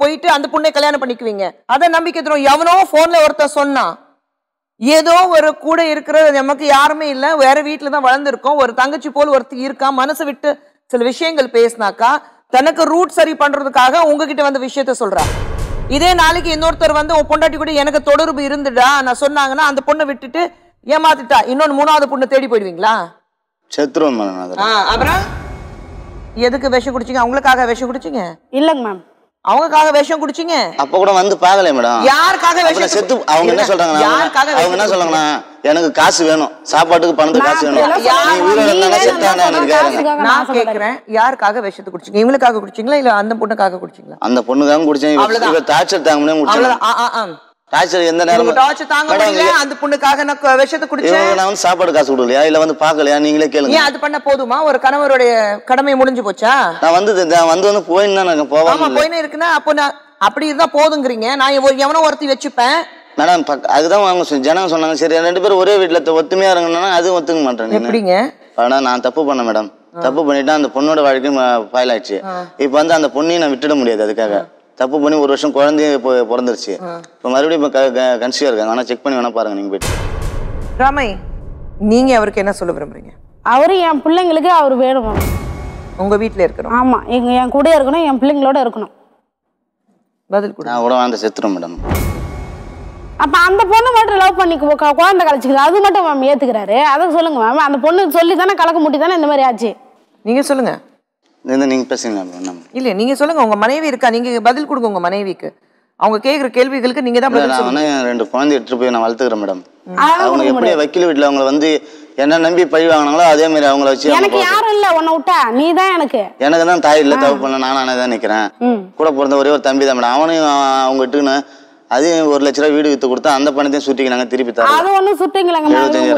போயிட்டு அந்த பொண்ணை கல்யாணம் பண்ணிக்குவீங்க. அத நம்பிக்கை தரும். எவனோ போன்ல ஒருத்த சொன்னா, ஏதோ ஒரு கூட இருக்கிற நமக்கு யாருமே இல்ல, வேற வீட்டுலதான் வளர்ந்துருக்கோம், ஒரு தங்கச்சி போல் ஒருத்தர் இருக்கா, மனசு விட்டு சில விஷயங்கள் பேசினாக்கா தனக்கு ரூட் சரி பண்றதுக்காக உங்ககிட்ட வந்து விஷயத்த சொல்றா. இதே நாளைக்கு இன்னொருத்தர் வந்து உன் பொண்டாட்டி கூட எனக்கு தொடர்பு இருந்துடா நான் சொன்னாங்கன்னா அந்த பொண்ணை விட்டுட்டு ஏமாத்திட்டா இன்னொன்னு மூணாவது பொண்ணை தேடி போயிடுவீங்களா? சத்ருவன் அப்புறம் எதுக்கு விஷம் குடிச்சீங்க? அவங்களுக்காக விஷம் குடிச்சீங்க? இல்லங்க மேம். அவங்களுக்காக விஷம் குடிச்சீங்க? அப்ப கூட வந்து பாக்கல மேடம். யாருக்காக விஷம்? செத்து அவங்க என்ன சொல்றாங்க? யாருக்காக? அவங்க என்ன சொல்றாங்க? எனக்கு காசு வேணும், சாப்பாட்டுக்கு பணத்துக்கு காசு வேணும். நான் கேக்குறேன் யாருக்காக விஷத்தை குடிச்சீங்க? இவங்களுக்காக குடிச்சீங்களா இல்ல அந்த பொண்ணுக்காக குடிச்சீங்களா? அந்த பொண்ணுக்காக குடிச்சேன். டார்ச்சர் தாங்க முடியும் குடிச்சேன். டார்ச்சர் எந்த நேரமும் டார்ச்சர் தாங்க முடியல. அந்த பொண்ணுக்காக நான் விஷத்தை குடிச்சேன். நான் வந்து சாப்பாடு காசு கொடுக்கலையா இல்ல வந்து பார்க்கலையா? நீங்களே கேளுங்க. ஏன் அது பண்ண போதுமா? ஒரு கணவருடைய கடமை முடிஞ்சு போச்சா? நான் வந்து வந்து வந்து போயின்னு தான் நான் போவேன். ஆமா போயின்னு இருக்குன்னா அப்போ நான் அப்படி இருந்தா போதுங்கிறீங்க. நான் எவனோ ஒருத்தி வச்சுப்பேன் மேடம். அதுதான் அவங்க ஜனங்க சொன்னாங்க. சரி ரெண்டு பேரும் ஒரே வீட்டுல ஒத்துமையா இருங்கன்னா அதுவும் ஒத்துக்க மாட்டேன். எப்படிங்க? ஆனா நான் தப்பு பண்ணேன் மேடம். தப்பு பண்ணிட்டா அந்த பொண்ணோட வாழ்க்கையும் ஃபைல் ஆயிடுச்சு. இப்ப வந்து அந்த பொண்ணையும் நான் விட்டுட முடியாது. அதுக்காக தப்பு பண்ணி ஒரு வருஷம் குழந்தைய பிறந்துருச்சு. இப்போ மறுபடியும் கன்சியா இருக்காங்க. ஆனால் செக் பண்ணி வேணா பாருங்க நீங்க போயிட்டு. ராமை நீங்க அவருக்கு என்ன சொல்ல விரும்புறீங்க? அவரு என் பிள்ளைங்களுக்கு அவர் வேணும். உங்க வீட்டில் இருக்கணும். ஆமா எங்க என் கூட இருக்கணும், என் பிள்ளைங்களோட இருக்கணும். பதில் கூட நான் கூட வாழ்ந்த செத்துரும் மேடம். அப்ப அந்த பொண்ணு மட்டும் லவ் பண்ணி குழந்தை கலைச்சிக்கிறது அது மட்டும் மேம் ஏத்துக்கிறாரு? அதுக்கு சொல்லுங்க மேம். அந்த பொண்ணு சொல்லி தானே கலக்க முட்டி தானே இந்த மாதிரி ஆச்சு. நீங்க சொல்லுங்க. நீங்க பேசுங்களா? இல்ல நீங்க சொல்லுங்க. உங்க மனைவி இருக்கா, நீங்க பதில் கொடுங்க. உங்க மனைவிக்கு அவங்க கேக்குற கேள்விகளுக்கு நீங்க தான் பதில் சொல்லுங்க. ரெண்டு குழந்தை எட்டு போய் நான் வளர்த்துக்கிறேன் மேடம். அவங்க எப்படி வக்கீல் வீட்டுல அவங்க வந்து என்ன நம்பி பழி வாங்கினாங்களோ அதே மாதிரி அவங்கள வச்சு எனக்கு யாரும் இல்ல, உன்னை விட்டா நீ தான் எனக்கு எனக்கு தான் தாய் இல்ல, தப்பு பண்ண நானே தான் நிக்கிறேன். கூட பிறந்த ஒரே ஒரு தம்பி தான் மேடம். அவனையும் அவங்க இட்டுன்னு அது ஒரு லட்ச ரூபாய் வீடு வித்து கொடுத்தா அந்த பணத்தையும் சுட்டிக்கிறாங்க. திருப்பி அது ஒன்றும் சுட்டிங்களாங்க.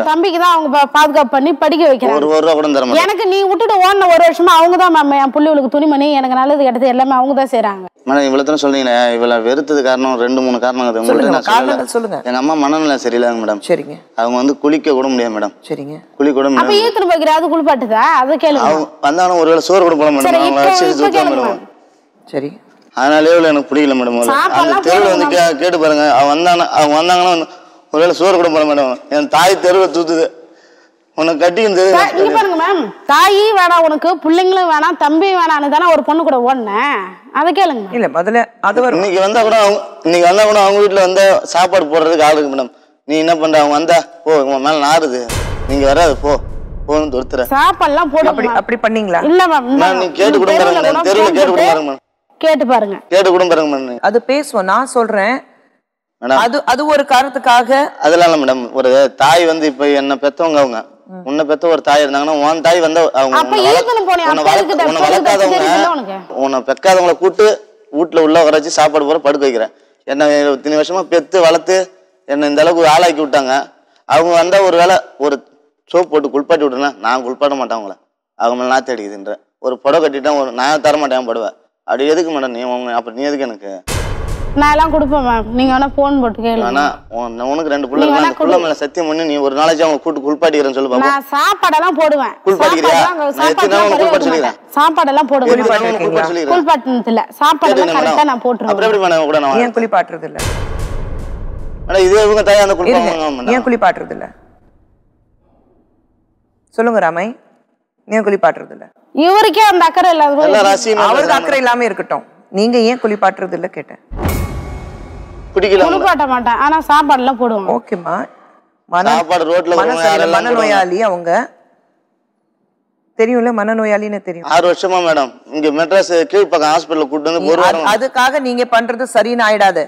தம்பிக்கு தான் அவங்க பாதுகாப்பு பண்ணி படிக்க வைக்கிறாங்க. ஒரு ரூபா கூட தர மாட்டாங்க. எனக்கு நீ விட்டுட்டு ஓடின ஒரு வருஷமா அவங்க தான் மேம் என் பிள்ளைகளுக்கு துணிமணி எனக்கு நல்லது கெட்டது எல்லாமே அவங்க தான் செய்யறாங்க. மேடம் இவ்வளோ தான் சொல்றீங்களே, இவ்வளோ வெறுத்தது காரணம் ரெண்டு மூணு காரணம் சொல்லுங்க. எங்க அம்மா மனநிலை சரியில்லைங்க மேடம். சரிங்க. அவங்க வந்து குளிக்க கூட முடியாது மேடம். சரிங்க. குளிக்க கூட முடியாது. அப்ப ஈத்துட்டு போய்க்கிறேன் அது குளிப்பாட்டுதா? அதை கேளுங்க. அவங்க வந்தாலும் ஒருவேளை சோறு கூட போட மாட்டாங்க. சரி அதனாலே எனக்கு பிடிக்கல மேடம். அந்த தெருவில் வந்து கே கேட்டு பாருங்க. அவன் வந்தானா அவன் வந்தாங்கன்னா ஒருவேளை சோறு கூட போட மேடம். என் தாய் தெருவை தூத்துது உனக்கு கட்டின்னு பாருங்க மேம். தாயி வேணாம் உனக்கு, பிள்ளைங்களும் வேணாம், தம்பி வேணான்னு தானே ஒரு பொண்ணு கூட ஓடினேன். அதை கேளுங்க. இல்லை பதில் அது வரும். இன்னைக்கு வந்தா கூட அவங்க இன்னைக்கு வந்தா கூட அவங்க வீட்டில் வந்து சாப்பாடு போடுறதுக்கு ஆள் இருக்கு மேடம். நீ என்ன பண்ற? அவங்க வந்தா ஓ உங்க மேல நாறுது நீங்க வராது போ போன்னு துரத்துற சாப்பாடுலாம் போட அப்படி பண்ணீங்களா? இல்ல மேம். நீ கேட்டு கூட பாருங்க, தெருவில் கேட்டு கூட பாருங்க மேம். கேட்டு பாருங்க கேட்டு கூட பாருங்க. அது பேசுவோம். நான் சொல்றேன் அது அது ஒரு காரணத்துக்காக அதெல்லாம் இல்ல மேடம். ஒரு தாய் வந்து இப்ப என்ன பெத்தவங்க அவங்க உன்னை பெத்த ஒரு தாய் இருந்தாங்கன்னா உன் தாய் வந்து அவங்க உன்னை வளர்க்காதவங்க உன்னை பெக்காதவங்களை கூட்டு வீட்டுல உள்ள வரைச்சு சாப்பாடு போற படுக்க வைக்கிறேன். என்ன இத்தனை வருஷமா பெத்து வளர்த்து என்ன இந்த அளவுக்கு ஆளாக்கி விட்டாங்க. அவங்க வந்தா ஒரு வேலை ஒரு சோப் போட்டு குளிப்பாட்டி விட்டுனா நான் குளிப்பாட்ட மாட்டேன் அவங்கள. அவங்க மேல நாத்து அடிக்குதுன்ற ஒரு புடவை கட்டிட்டா ஒரு நான் தரமாட்டேன் படுவேன். அப்படி எதுக்கு மேடம்? நீ உங்க அப்படி நீ எதுக்கு எனக்கு? நான் எல்லாம் கொடுப்பேன் மேம். நீங்க வேணா போன் போட்டு கேளுங்க. ஆனா உனக்கு ரெண்டு புள்ள இல்ல, புள்ள மேல சத்தியம் பண்ணி நீ ஒரு நாளைக்கு அவங்க கூட்டி குளிப்பாட்டிக்கிறேன்னு சொல்லு பாப்போம். நான் சாப்பாடு எல்லாம் போடுவேன். குளிப்பாட்டிக்கிறியா? எத்தனை நாள் குளிப்பாட்ட சொல்லிக்கிறேன்? சாப்பாடு எல்லாம் போடுவேன். குளிப்பாட்டனது இல்ல, சாப்பாடு எல்லாம் கரெக்ட்டா நான் போடுறேன். அப்புறம் எப்படி மேடம் கூட நான் ஏன் குளிப்பாட்டறது இல்ல மேடம்? இதே இவங்க தாய் அந்த குளிப்பாங்க மேடம். ஏன் குளிப்பாட்டறது இல்ல சொல்லுங்க ராமை. ஏன் குளிப்பாட்டறது இல்ல? இவருக்கே அந்த அக்கறை இல்லாத அவருக்கு அக்கறை இல்லாம இருக்கட்டும். நீங்க ஏன் குளிப்பாட்டுறது இல்ல கேட்டேன். குளிப்பாட்ட மாட்டேன் ஆனா சாப்பாடு எல்லாம் போடுவோம். ஓகேமா. மனநோயாளி அவங்க தெரியும்ல மனநோயாளின்னு தெரியும். ஆறு வருஷமா மேடம் இங்க மெட்ராஸ் கீழ்பக்கம் ஹாஸ்பிடல்ல கூட்டி வந்து ஒரு வாரம். அதுக்காக நீங்க பண்றது சரியான ஆயிடாது.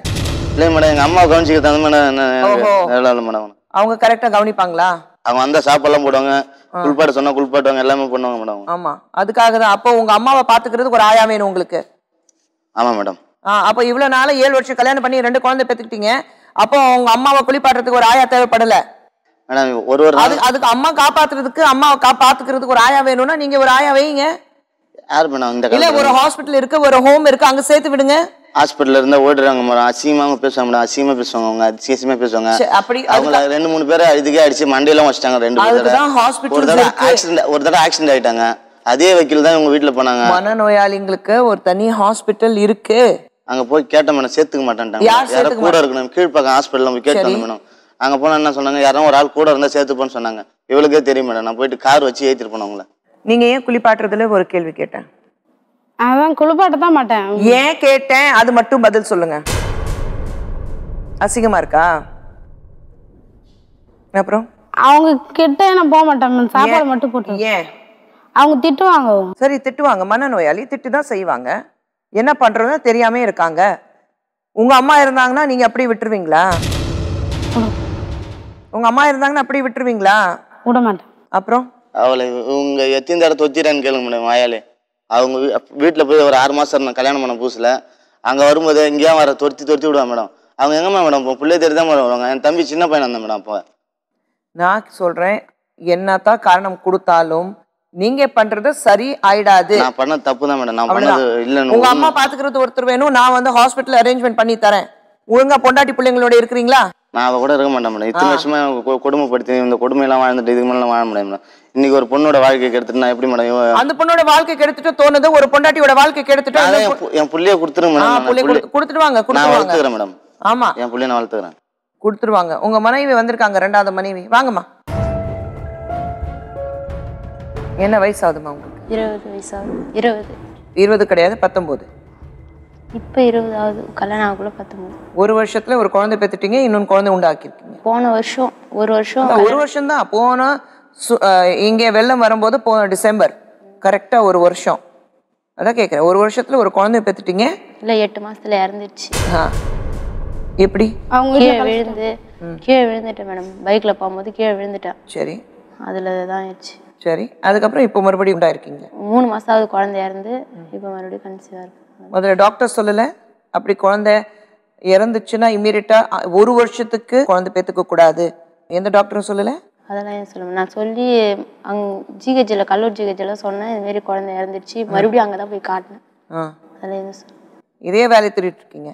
இல்ல மேடம் எங்க அம்மா கவனிச்சிக்க தந்த மேடம் மேடம் அவங்க கரெக்டா கவனிப்பாங்களா? அவங்க அந்த சாப்பாடுலாம் போடுவாங்க, குளிப்பாட்டு சொன்னா குளிப்பாட்டுவாங்க, எல்லாமே பண்ணுவாங்க மேடம். ஆமா அதுக்காக தான். அப்போ உங்க அம்மாவை பாத்துக்கிறதுக்கு ஒரு ஆயா வேணும் உங்களுக்கு. ஆமா மேடம். அப்போ இவ்வளவு நாள ஏழு வருஷம் கல்யாணம் பண்ணி ரெண்டு குழந்தை பெத்துக்கிட்டீங்க. அப்போ உங்க அம்மாவை குளிப்பாட்டுறதுக்கு ஒரு ஆயா தேவைப்படல. ஒரு ஒரு அதுக்கு அம்மா காப்பாத்துறதுக்கு அம்மாவை காப்பாத்துக்கிறதுக்கு ஒரு ஆயா வேணும்னா நீங்க ஒரு ஆயா வைங்க. யார் மேடம் இந்த இல்ல ஒரு ஹாஸ்பிட்டல் இருக்கு, ஒரு ஹோம் இருக்கு, அங்க சேர்த்து விடுங்க. ஹாஸ்பிட்டல்ல இருந்தா ஓடுறாங்க மேடம், அசிங்கமா அவங்க பேசுவாங்க மேடம், அசிங்கமா பேசுவாங்க, அவங்க அசிங்கமா பேசுவாங்க. அப்படி அவங்க ரெண்டு மூணு பேரை இதுக்கே அடிச்சு மண்டையெல்லாம் வச்சிட்டாங்க. ரெண்டு ஒரு தடவை ஆக்சிடென்ட் ஒரு தடவை ஆக்சிடென்ட் ஆயிட்டாங்க. அதே வக்கீல் தான் இவங்க வீட்டுல போனாங்க. மனநோயாளிங்களுக்கு ஒரு தனி ஹாஸ்பிட்டல் இருக்கு, அங்க போய் கேட்ட மேடம் சேர்த்துக்க மாட்டேன்ட்டாங்க. கூட இருக்கணும் கீழ்பக்கம் ஹாஸ்பிட்டல் போய் கேட்டாங்க மேடம். அங்க போனா என்ன சொன்னாங்க, யாரும் ஒரு ஆள் கூட இருந்தா சேர்த்துப்போன்னு சொன்னாங்க. இவளுக்கே தெரியும் மேடம், நான் போயிட்டு கார் வச்சு ஏத்திட்டு போனேன் அவங்கள. நீங்க ஏன் குளிப்பாட்டுறதுல ஒரு கேள்வி கேட்டேன், அதான் குளிப்பாட்ட தான் மாட்டேன் ஏன் கேட்டேன், அது மட்டும் பதில் சொல்லுங்க. அசிங்கமா இருக்கா? அப்புறம் அவங்க கிட்ட நான் போக மாட்டேன், சாப்பாடு மட்டும் போட்டு. ஏன்? அவங்க திட்டுவாங்க. சரி திட்டுவாங்க, மனநோயாளி திட்டுதான் செய்வாங்க, என்ன பண்றதுன்னு தெரியாம இருக்காங்க. உங்க அம்மா இருந்தாங்கன்னா நீங்க அப்படியே விட்டுருவீங்களா? உங்க அம்மா இருந்தாங்கன்னா அப்படியே விட்டுருவீங்களா? விட மாட்டேன். அப்புறம் அவளை உங்க எத்தனை தடவை தொத்திட்டான்னு கேளுங்க மேடம். வாயாலே அவங்க வீட்டுல போய் ஒரு ஆறு மாசம் இருந்தா கல்யாணம் பண்ண புதுசுல. அங்க வரும்போது எங்கேயா வர தொத்தி தொத்தி விடுவா மேடம். அவங்க எங்கம்மா மேடம் பிள்ளைய தேடி தான் வருவாங்க. என் தம்பி சின்ன பையன் வந்தேன் மேடம். அப்போ நான் சொல்றேன், என்னத்தான் காரணம் கொடுத்தாலும் நீங்க பண்றது சரி ஆயிடாது. நான் பண்ண தப்பு தான் மேடம், நான் பண்ணது இல்ல. உங்க அம்மா பாத்துக்கிறது ஒருத்தர் வேணும், நான் வந்து ஹாஸ்பிட்டல் அரேஞ்ச்மெண்ட் பண்ணி தரேன். ஒழுங்கா பொண்டாட்டி பிள்ளைங்களோட இருக்கிறீங்களா? நான் அவ கூட இருக்க மாட்டேன் மேடம். இத்தனை வருஷமா கொடுமைப்படுத்தி இந்த கொடுமையெல்லாம் வாழ்ந்துட்டு இதுக்கு மேலாம் வாழ முடியாது மேடம். இன்னைக்கு ஒரு பொண்ணோட வாழ்க்கைக்கு எடுத்துட்டு நான் எப்படி மேடம் அந்த பொண்ணோட வாழ்க்கைக்கு எடுத்துட்டு தோணுது, ஒரு பொண்டாட்டியோட வாழ்க்கைக்கு எடுத்துட்டு என் புள்ளைய கொடுத்துருங்க கொடுத்துடுவாங்க கொடுத்துருவாங்க மேடம். ஆமா என் புள்ளைய நான் வளர்த்துக்கிறேன் கொடுத்துருவாங்க. உங்க மனைவி வந்திருக்காங்க, ரெண்டாவது மனைவி. வாங்கம்மா. என்ன வயசு ஆகுதுமா உங்களுக்கு? இருபது வயசு ஆகுது. இருபது இருபது கிடையாது, பத்தொன்பது. இப்போ இருபது ஆகுது, கல்யாணம் ஆகக்குள்ள பத்தொன்பது. ஒரு வருஷத்துல ஒரு குழந்தை பெற்றுட்டீங்க, இன்னொன்று குழந்தை உண்டாக்கிருக்கீங்க. போன வருஷம் ஒரு வருஷம் ஒரு வருஷம் தான் போன இங்கே வெள்ளம் வரும்போது போன டிசம்பர் கரெக்டா ஒரு வருஷம். அதான் கேட்குறேன், ஒரு வருஷத்துல ஒரு குழந்தை பெற்றுட்டீங்க. இல்லை எட்டு மாசத்துல இறந்துடுச்சு. ஆ எப்படி? அவங்க கீழே விழுந்து கீழே விழுந்துட்டேன் மேடம். பைக்ல போகும்போது கீழே விழுந்துட்டேன். சரி அதுல தான் ஆயிடுச்சு. சரி அதுக்கப்புறம் இப்போ மறுபடியும் உண்டா இருக்கீங்க. மூணு மாசம் ஆகுது குழந்தை இறந்து, இப்போ மறுபடியும் கன்சீவா இருக்கு. முதல்ல டாக்டர் சொல்லல அப்படி குழந்தை இறந்துச்சுன்னா இமீடியட்டா ஒரு வருஷத்துக்கு குழந்தை பெற்றுக்க கூடாது, எந்த டாக்டரும் சொல்லல? அதெல்லாம் ஏன் சொல்லுவேன், நான் சொல்லி அங்க ஜிஹெச்ல கல்லூர் ஜிஹெச்ல சொன்னேன், இது மாதிரி குழந்தை இறந்துடுச்சு. மறுபடியும் அங்கதான் போய் காட்டினேன். அதெல்லாம் என்ன சொல்லுவேன். இதே வேலையை திருட்டு இருக்கீங்க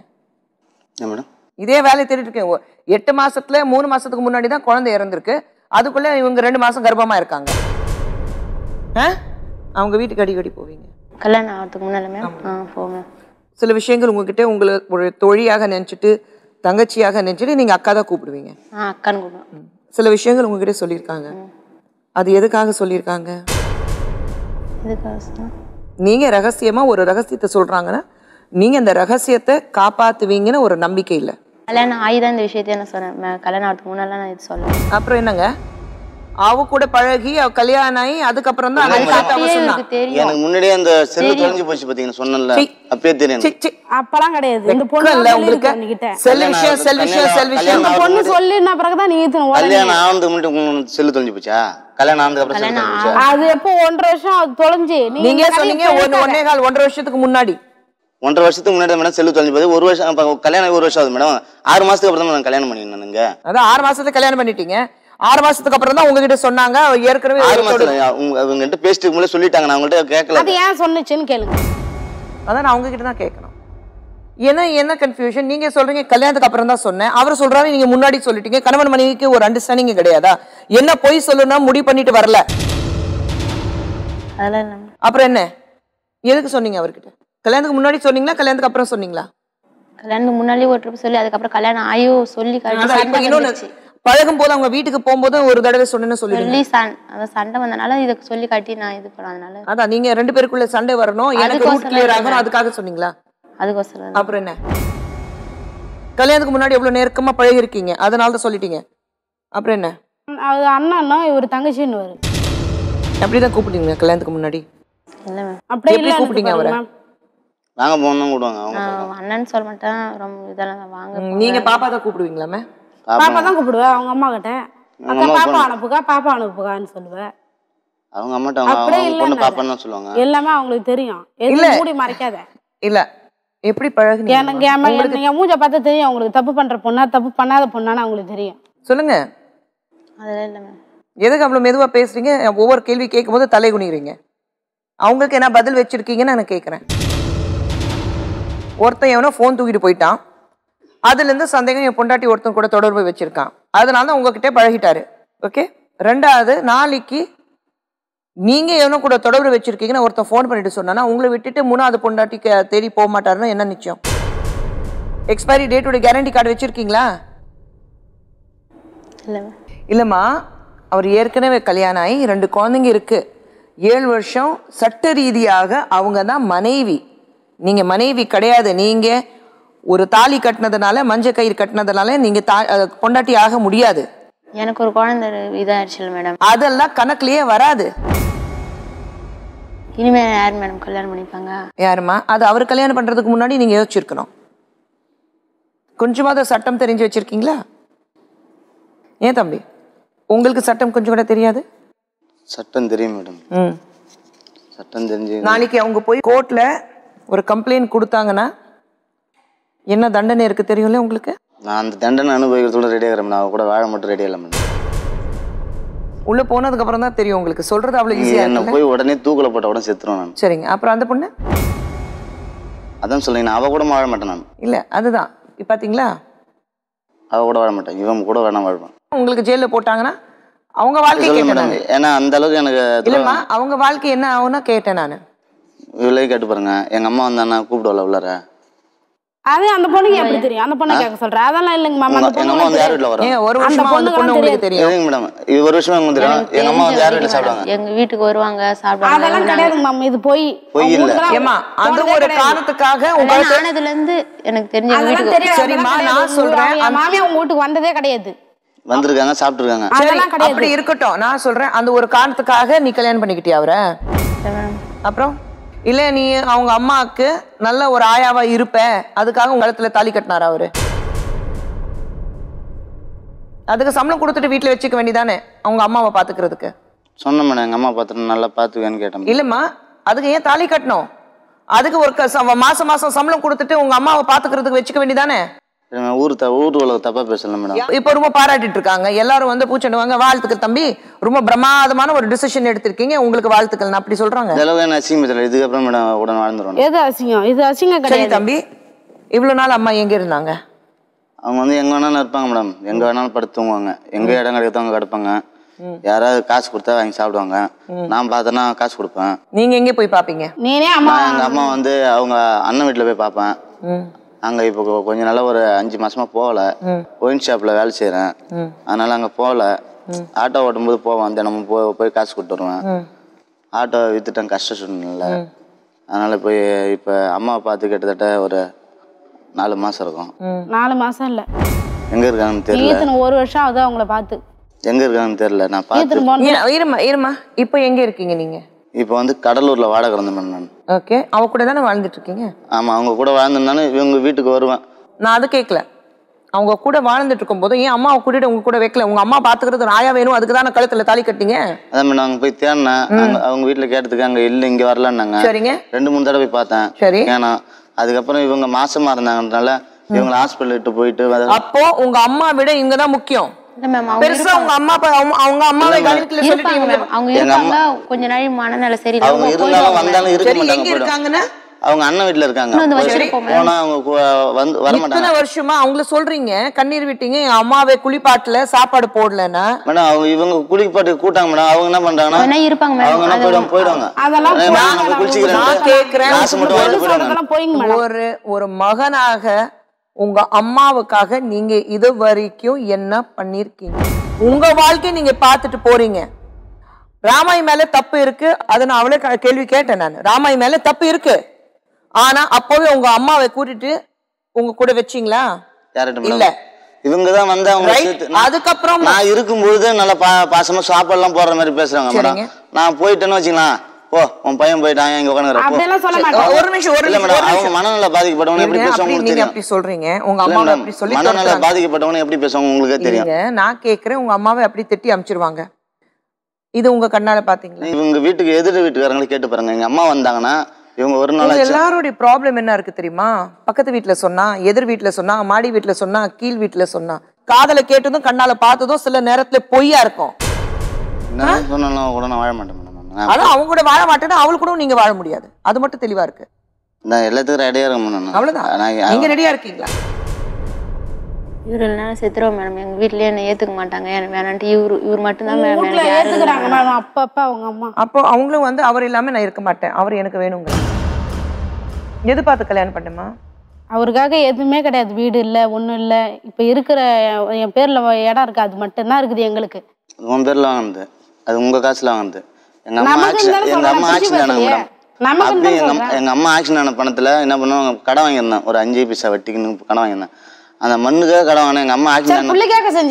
மேடம், இதே வேலையை திருட்டு இருக்கீங்க. எட்டு மாசத்துல மூணு மாசத்துக்கு முன்னாடி தான் குழந்தை இறந்துருக்கு, அதுக்குள்ள இவங்க ரெண்டு மாசம் கர்ப்பமா இருக்காங்க. அவங்க வீட்டுக்கு அடிக்கடி போவீங்க கல்யாணம் ஆகிறதுக்கு முன்னாலுமே? போவேன். சில விஷயங்கள் உங்ககிட்ட உங்களை ஒரு தொழியாக நினச்சிட்டு தங்கச்சியாக நினச்சிட்டு நீங்கள் அக்கா தான் கூப்பிடுவீங்க. ஆ அக்கான்னு கூப்பிடுவேன். சில விஷயங்கள் உங்ககிட்ட சொல்லியிருக்காங்க, அது எதுக்காக சொல்லியிருக்காங்க? எதுக்காக? நீங்கள் ரகசியமாக ஒரு ரகசியத்தை சொல்கிறாங்கன்னா நீங்கள் அந்த ரகசியத்தை காப்பாற்றுவீங்கன்னு ஒரு நம்பிக்கை இல்லை. கல்யாணம் ஆகி தான் இந்த விஷயத்தையே நான் சொன்னேன், கல்யாணம் ஆகிறதுக்கு முன்னால நான் இது சொல்லுவேன். அப்புறம் என்னங்க அவ கூட பழகி அவ கல்யாணம் ஆகி அதுக்கப்புறம் தான் ஒன்றரை வருஷத்துக்கு முன்னாடி ஒன்றரை வருஷத்துக்கு முன்னாடி செல்லு தொலைஞ்சு போது. ஒரு வருஷம் கல்யாணம் ஒரு வருஷம் ஆகுது மேடம். ஆறு மாசத்துக்கு அப்புறம் தான் கல்யாணம் பண்ணிருந்தேன். அதான் ஆறு மாசத்துல கல்யாணம் பண்ணிட்டீங்க. ஆறு மாசத்துக்கு அப்புறம் தான் உங்ககிட்ட சொன்னாங்க. ஏற்கனவே ஆறு மாசத்துல பேசிட்டு முன்னாடி சொல்லிட்டாங்க, நான் உங்கள்கிட்ட கேட்கல. அது ஏன் சொன்னுச்சுன்னு கேளுங்க. அதான் நான் உங்ககிட்ட தான் கேட்கணும். ஏன்னா என்ன கன்ஃபியூஷன்? நீங்க சொல்றீங்க கல்யாணத்துக்கு அப்புறம் தான் சொன்னேன், அவர் சொல்றாரு நீங்க முன்னாடி சொல்லிட்டீங்க. கணவன் மனைவிக்கு ஒரு அண்டர்ஸ்டாண்டிங் கிடையாதா? என்ன போய் சொல்லுன்னா முடிவு பண்ணிட்டு வரல, அப்புறம் என்ன எதுக்கு சொன்னீங்க அவர்கிட்ட? கல்யாணத்துக்கு முன்னாடி சொன்னீங்களா கல்யாணத்துக்கு அப்புறம் சொன்னீங்களா? கல்யாணத்துக்கு முன்னாடி ஒரு ட்ரிப் சொல்லி அதுக்கப்புறம் கல்யாணம் ஆயோ சொல்லி கழிச்சு பழகும் போது அவங்க வீட்டுக்கு போகும்போது ஒரு தடவை சொன்னேன்னு சொல்லி சண்டை வந்தனால இதை சொல்லி காட்டி நான் இது பண்ணாதனால. அதான் நீங்க ரெண்டு பேருக்குள்ள சண்டை வரணும், எனக்கு ரூட் கிளியர் ஆகணும், அதுக்காக சொன்னீங்களா? அதுக்கோசரம். அப்புறம் என்ன? கல்யாணத்துக்கு முன்னாடி எவ்வளவு நெருக்கமா பழகி இருக்கீங்க, அதனால தான் சொல்லிட்டீங்க. அப்புறம் என்ன? அது அண்ணன்னா இவர் தங்கச்சின்னு வரும். எப்படி தான் கூப்பிட்டீங்க கல்யாணத்துக்கு முன்னாடி? இல்ல மேம். அப்படியே இல்ல கூப்பிட்டீங்க அவரை. வாங்க போறோம்னு கூடுவாங்க அவங்க. அண்ணன் சொல்ல மாட்டான் ரொம்ப இதெல்லாம் வாங்க. நீங்க பாப்பா தான் கூப்பிடுவீங்களா மே? பாப்பா தான் கூப்பிடுவா அவங்க அம்மா கிட்ட. அக்கா பாப்பா அனுப்புகா பாப்பா அனுப்புகான்னு சொல்லுவா. அவங்க அம்மா கிட்ட அவங்க பொண்ணு பாப்பான்னு தான் சொல்லுவாங்க. எல்லாமே அவங்களுக்கு தெரியும். எது மூடி மறைக்காத. இல்ல. எப்படி பழகுனீங்க? எனக்கு அம்மா நீங்க மூஞ்ச பார்த்தா தெரியும் உங்களுக்கு தப்பு பண்ற பொண்ணா தப்பு பண்ணாத பொண்ணான்னு உங்களுக்கு தெரியும். சொல்லுங்க. அதெல்லாம் இல்ல மே. எதுக்கு அவ்வளோ மெதுவாக பேசுறீங்க? ஒவ்வொரு கேள்வி கேட்கும்போது தலை குனிகிறீங்க. அவங்களுக்கு என்ன பதில் வச்சிருக்கீங்கன்னு நான் கேட்குறேன். ஒருத்தன் எவனோ ஃபோன் தூக்கிட்டு போயிட்டான், அதுலேருந்து சந்தேகம் என் பொண்டாட்டி ஒருத்தன் கூட தொடர்பு வச்சிருக்கான், அதனால தான் உங்ககிட்ட பழகிட்டாரு. ஓகே. ரெண்டாவது, நாளைக்கு நீங்கள் எவனோ கூட தொடர்பு வச்சிருக்கீங்கன்னு ஒருத்தன் ஃபோன் பண்ணிட்டு சொன்னா உங்களை விட்டுட்டு மூணாவது பொண்டாட்டிக்கு தேடி போக மாட்டாருன்னா என்ன நிச்சயம்? எக்ஸ்பைரி டேட்டோட கேரண்டி கார்டு வச்சிருக்கீங்களா? இல்லைம்மா. அவர் ஏற்கனவே கல்யாணம் ஆகி ரெண்டு குழந்தைங்க இருக்குது. ஏழு வருஷம் சட்ட ரீதியாக அவங்க தான் மனைவி. நீங்கள் மனைவி கிடையாது. நீங்கள் ஒரு தாலி கட்டினதுனால, மஞ்சள் கயிறு கட்டினதுனால நீங்கள் தா பொண்டாட்டி ஆக முடியாது. எனக்கு ஒரு குழந்தை இதாகிடுச்சு மேடம். அதெல்லாம் கணக்குலேயே வராது. இனிமேல் யார் மேடம் கல்யாணம் பண்ணிப்பாங்க? யாருமா? அது அவர் கல்யாணம் பண்ணுறதுக்கு முன்னாடி நீங்கள் யோசிச்சிருக்கணும். கொஞ்சமாக சட்டம் தெரிஞ்சு வச்சுருக்கீங்களா? ஏன் தம்பி உங்களுக்கு சட்டம் கொஞ்சம் கூட தெரியாது? சட்டம் தெரியும் மேடம். ம், சட்டம் தெரிஞ்சு நாளைக்கு அவங்க போய் கோர்ட்டில் ஒரு கம்ப்ளைண்ட் கொடுத்தாங்கன்னா என்ன தண்டனை இருக்குது தெரியும்ல உங்களுக்கு? நான் அந்த தண்டனை அனுபவிக்கிறதோட ரெடி ஆகிறேன். நான் கூட வாழ மட்டும் ரெடி இல்லை மேடம். உள்ளே போனதுக்கப்புறம் தான் தெரியும் உங்களுக்கு. சொல்கிறது அவ்வளோ ஈஸியாக என்ன போய் உடனே தூக்கலை போட்ட உடனே செத்துருவேன் நான். சரிங்க. அப்புறம் அந்த பொண்ணு அதான் சொல்லுங்க. நான் அவள் கூட வாழ மாட்டேன் நான். இல்லை அதுதான் இப்போ பார்த்தீங்களா, அவள் கூட வாழ மாட்டேன். இவன் கூட வேணாம் வாழ்வேன். உங்களுக்கு ஜெயில போட்டாங்கன்னா அவங்க வாழ்க்கை கேட்டேன். ஏன்னா அந்த அளவுக்கு எனக்கு இல்லைம்மா. அவங்க வாழ்க்கை என்ன ஆகும்னா கேட்டேன் நான். இவ்வளோ கேட்டு பாருங்க. எங்கள் அம்மா வந்தாண்ணா கூப்பிடுவாள் உள்ளார. அது அந்த பொண்ணுக்கு எப்படி தெரியும்? அந்த பொண்ணை கேட்க சொல்கிறேன். அதெல்லாம் இல்லைங்க மேம். எங்கள் அம்மா வந்து யார் வீட்டில் வரும்? ஒரு வருஷமாக அந்த பொண்ணு உங்களுக்கு தெரியும் இல்லைங்க மேடம்? இது ஒரு வருஷமாக உங்களுக்கு தெரியும் எங்கள் அம்மா வந்து யார் வீட்டில் சாப்பிடுவாங்க? எங்கள் வீட்டுக்கு வருவாங்க சாப்பிடுவாங்க. அதெல்லாம் கிடையாதுங்க மேம். இது போய் போய் இல்லைம்மா. அந்த ஒரு காரணத்துக்காக உங்களுக்கு ஆனதுலேருந்து எனக்கு தெரிஞ்ச வீட்டுக்கு தெரியும். சரிம்மா நான் சொல்கிறேன். மாமே உங்கள் வீட்டுக்கு வந்ததே கிடையாது. வந்திருக்காங்க சாப்பிட்டுருக்காங்க. அப்படி இருக்கட்டும். நான் சொல்கிறேன் அந்த ஒரு காரணத்துக்காக நீ கல்யாணம் பண்ணிக்கிட்டியா அவரை? அப்புறம் இல்லை நீ அவங்க அம்மாவுக்கு நல்ல ஒரு ஆயாவாக இருப்ப அதுக்காக உங்கள் இடத்துல தாலி கட்டினாரா அவர்? அதுக்கு சம்பளம் கொடுத்துட்டு வீட்டில் வச்சுக்க வேண்டியதானே அவங்க அம்மாவை பார்த்துக்கிறதுக்கு? சொன்ன மேடம் எங்கள் அம்மா பார்த்துட்டு நல்லா பார்த்துக்கன்னு கேட்டேன். இல்லைம்மா அதுக்கு ஏன் தாலி கட்டணும்? அதுக்கு ஒரு மாதம் மாதம் சம்பளம் கொடுத்துட்டு உங்கள் அம்மாவை பார்த்துக்கிறதுக்கு வச்சுக்க வேண்டியதானே? ஊர் ஊர் தப்பா பேசல மேடம். இப்போ ரொம்ப பாராட்டிட்டு இருக்காங்க எல்லாரும் வந்து பூச்சண்டுவாங்க. வாழ்த்துக்கள் தம்பி, ரொம்ப பிரமாதமான ஒரு டிசிஷன் எடுத்திருக்கீங்க, உங்களுக்கு வாழ்த்துக்கள். அப்படி சொல்றாங்க. இதுக்கப்புறம் மேடம் உடனே வாழ்ந்துடும். எது அசிங்கம்? இது அசிங்கம் கிடையாது தம்பி. இவ்வளோ நாள் அம்மா எங்கே இருந்தாங்க? அவங்க வந்து எங்க வேணாலும் இருப்பாங்க மேடம். எங்க வேணாலும் படுத்துவாங்க. எங்க இடம் கிடைக்கவங்க கிடப்பாங்க. யாராவது காசு கொடுத்தா வாங்கி சாப்பிடுவாங்க. நான் பார்த்தேன்னா காசு கொடுப்பேன். நீங்க எங்கே போய் பார்ப்பீங்க? நீனே அம்மா எங்க அம்மா வந்து அவங்க அண்ணன் வீட்டில் போய் பார்ப்பேன். அங்க இப்போ கொஞ்ச நாளா ஒரு அஞ்சு மாசமா போகல. ஒயின் ஷாப்ல வேலை செய்யறேன், அதனால அங்க போகல. ஆட்டோ ஓட்டும் போது போவேன். தினமும் போ போய் காசு கொடுத்து வருவேன். ஆட்டோ வித்துட்டேன் கஷ்ட சூழ்நிலை. அதனால போய் இப்ப அம்மா பார்த்து கிட்டத்தட்ட ஒரு நாலு மாசம் இருக்கும். நாலு மாசம் இல்ல எங்க இருக்காங்கன்னு தெரியல. ஒரு வருஷம் ஆகுது அவங்கள பார்த்து. எங்க இருக்காங்கன்னு தெரியல. நான் பாத்துமா. இப்ப எங்க இருக்கீங்க நீங்க? இப்போ வந்து கடலூர்ல வாடகை இருந்தேன் மேம் நான். ஓகே. அவங்க கூட தானே வாழ்ந்துட்டு இருக்கீங்க? ஆமாம் அவங்க கூட வாழ்ந்துருந்தாலும் இவங்க வீட்டுக்கு வருவேன். நான் அது கேட்கல. அவங்க கூட வாழ்ந்துட்டு இருக்கும் போது ஏன் அம்மாவை கூட்டிட்டு உங்க கூட வைக்கல? உங்க அம்மா பார்த்துக்கிறது ராயா வேணும், அதுக்கு தானே கழுத்துல தாலி கட்டிங்க. அதான் மேடம் அவங்க போய் தேடினேன். அவங்க வீட்டில் கேட்டதுக்கு அங்கே இல்லை இங்கே வரலான்னாங்க. சரிங்க. ரெண்டு மூணு தடவை போய் பார்த்தேன். சரி. ஏன்னா அதுக்கப்புறம் இவங்க மாசமாக இருந்தாங்கன்றனால இவங்களை ஹாஸ்பிட்டல் விட்டு போயிட்டு. அப்போ உங்க அம்மா விட இவங்க தான் முக்கியம். கண்ணீர் விட்டீங்க அம்மாவை குளிப்பாட்டுல சாப்பாடு போடலன்னா இவங்க குளிப்பாட்டு கூட்டாங்க. அவங்க என்ன பண்றாங்கன்னா ஒரு ஒரு மகனாக உங்க அம்மாவுக்காக நீங்க இது வரைக்கும் என்ன பண்ணிருக்கீங்க? உங்க வாழ்க்கையை நீங்க பார்த்துட்டு போறீங்க. ராமாயி மேல தப்பு இருக்கு. அது நான் அவளே கேள்வி கேட்டேன் நான். ராமாயி மேல தப்பு இருக்கு, ஆனா அப்பவே உங்க அம்மாவை கூட்டிட்டு உங்க கூட வச்சீங்களா? இல்ல இவங்கதான் வந்தாங்க. அதுக்கப்புறம் நான் இருக்கும்போது நல்லா பாசமா சாப்பாடு எல்லாம் போடுற மாதிரி பேசுறாங்க. நான் போயிட்டேன்னு வச்சுங்களா, ஓ உன் பையன் போயிட்டான் இங்க உட்காந்து ஒரு நிமிஷம் ஒரு நிமிஷம் அவங்க மனநல பாதிக்கப்பட்டவங்க எப்படி பேசுவாங்க? நீங்க அப்படி சொல்றீங்க உங்க அம்மாவை அப்படி சொல்லி மனநல பாதிக்கப்பட்டவங்க எப்படி பேசுவாங்க உங்களுக்கு தெரியும்? நான் கேக்குறேன் உங்க அம்மாவை அப்படி திட்டி அமிச்சிருவாங்க, இது உங்க கண்ணால பாத்தீங்களா? இவங்க வீட்டுக்கு எதிர வீட்டுக்காரங்களை கேட்டு பாருங்க, எங்க அம்மா வந்தாங்கன்னா இவங்க ஒரு நாள் எல்லாரோடைய ப்ராப்ளம் என்ன இருக்கு தெரியுமா? பக்கத்து வீட்டுல சொன்னா, எதிர் வீட்டுல சொன்னா, மாடி வீட்டுல சொன்னா, கீழ் வீட்டுல சொன்னா, காதல கேட்டதும் கண்ணால பார்த்ததும் சில நேரத்துல பொய்யா இருக்கும். நான் சொன்னா கூட நான் வாழ மாட்டேன் மேடம். ஆனா அவங்க கூட வாழ மாட்டேன்னா அவளு கூட நீங்க வாழ முடியாது, அது மட்டும் தெளிவா இருக்கு. நான் எல்லாத்துக்கும் ரெடியா இருக்கேன். அவ்வளவுதான், நீங்க ரெடியா இருக்கீங்களா? இவரு இல்லைன்னா செத்துருவோம் மேடம், எங்கள் வீட்டிலேயே என்னை ஏற்றுக்க மாட்டாங்க, எனக்கு வேணான்ட்டு இவரு இவர் மட்டும்தான் மேடம் ஏற்றுக்கிறாங்க மேடம். அப்போ அப்போ அவங்க அம்மா அப்போ அவங்களும் வந்து அவர் இல்லாமல் நான் இருக்க மாட்டேன், அவர் எனக்கு வேணுங்க. எது பார்த்து கல்யாணம் பண்ணுமா? அவருக்காக எதுவுமே கிடையாது, வீடு இல்லை ஒன்றும் இல்லை, இப்போ இருக்கிற என் பேரில் இடம் இருக்குது, அது மட்டும்தான் இருக்குது எங்களுக்கு. உன் பேரில் வாங்கினது அது உங்கள் காசில் வாங்கினது, எங்கள் அம்மா எங்கள் அம்மா ஆக்ஷன் ஆனாங்க. எங்கள் அம்மா ஆக்ஷன் ஆன பணத்தில் என்ன பண்ணுவோம், கடை வாங்கியிருந்தேன் ஒரு அஞ்சு பைசா வட்டிக்குன்னு கடை வாங்கியிருந்தேன். அந்த மண்ணுக்காக கடை வாங்கினேன், எங்கள் அம்மா ஆக்சிடென்ட்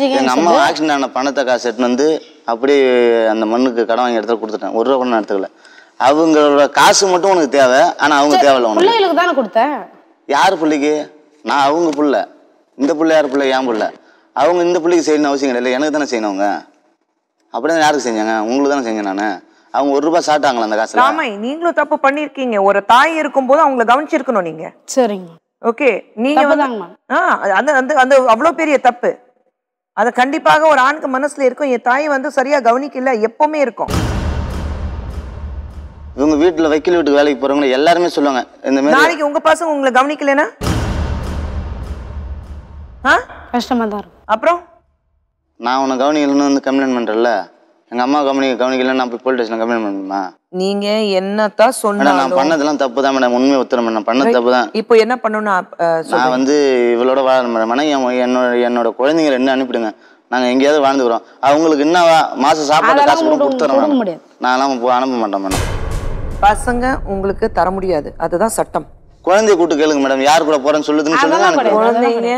எங்கள் அம்மா ஆக்சிடென்ட் ஆன பணத்தை காசு எட்டுன்னு வந்து அப்படியே அந்த மண்ணுக்கு கடை வாங்கி இடத்துல கொடுத்துட்டேன், ஒரு ரூபா கூட எடுத்துக்கல. அவங்களோட காசு மட்டும் உனக்கு தேவை, ஆனால் அவங்க தேவையில்ல உனக்கு தானே கொடுத்தேன். யார் பிள்ளைக்கு? நான் அவங்க பிள்ளை, இந்த பிள்ளை யார் பிள்ளை? என் பிள்ளை. அவங்க இந்த பிள்ளைக்கு செய்யணும்னு அவசியம் கிடையாது, எனக்கு தானே செய்யணும். அவங்க அப்படியே யாருக்கு செஞ்சாங்க? உங்களுக்கு தானே செஞ்சேன் நான். அவங்க ஒரு ரூபாய் சாப்பிட்டாங்களா அந்த காசு? ஆமா, நீங்களும் தப்பு பண்ணியிருக்கீங்க. ஒரு தாய் இருக்கும்போது அவங்கள கவனிச்சிருக்கணும் நீங்க. சரிங்க, ஓகே. நீங்க வந்து அந்த அவ்வளோ பெரிய தப்பு, அது கண்டிப்பாக ஒரு ஆணுக்கு மனசுல இருக்கும், என் தாய் வந்து சரியா கவனிக்கல எப்பவுமே இருக்கும். இவங்க வீட்டுல வக்கீல் வீட்டுக்கு வேலைக்கு போறவங்க எல்லாருமே சொல்லுவாங்க இந்த மாதிரி. நாளைக்கு உங்க பசங்க உங்களை கவனிக்கலன்னா கஷ்டமா தான் இருக்கும். அப்புறம் நான் உன்னை கவனிக்கலன்னு வந்து கம்ப்ளைண்ட் பண்றேன்ல, எங்க அம்மா கவனிக்க கவனிக்கல நான் போய் போலீஸ் ஸ்டேஷன்ல கம்ப்ளைண்ட் பண்ணுமா? நீங்க என்னத்தா சொன்னா? நான் பண்ணதெல்லாம் தப்பு தான் மேடம், உண்மையை உத்தரம் பண்ண பண்ண தப்பு தான். இப்போ என்ன பண்ணணும்னா நான் வந்து இவளோட வாழ மேடம், ஆனா என்னோட என்னோட குழந்தைங்க ரெண்டு அனுப்பிடுங்க, நாங்க எங்கேயாவது வாழ்ந்துக்கிறோம். அவங்களுக்கு என்ன மாசம் சாப்பாடு காசு கூட கொடுத்துறோம், நான் எல்லாம் அனுப்ப மாட்டேன் மேடம். பசங்க உங்களுக்கு தர முடியாது, அதுதான் சட்டம். குழந்தைய கூட்டு கேளுங்க மேடம், யாரு கூட போறேன்னு சொல்லுதுன்னு சொல்லுங்க. குழந்தைங்க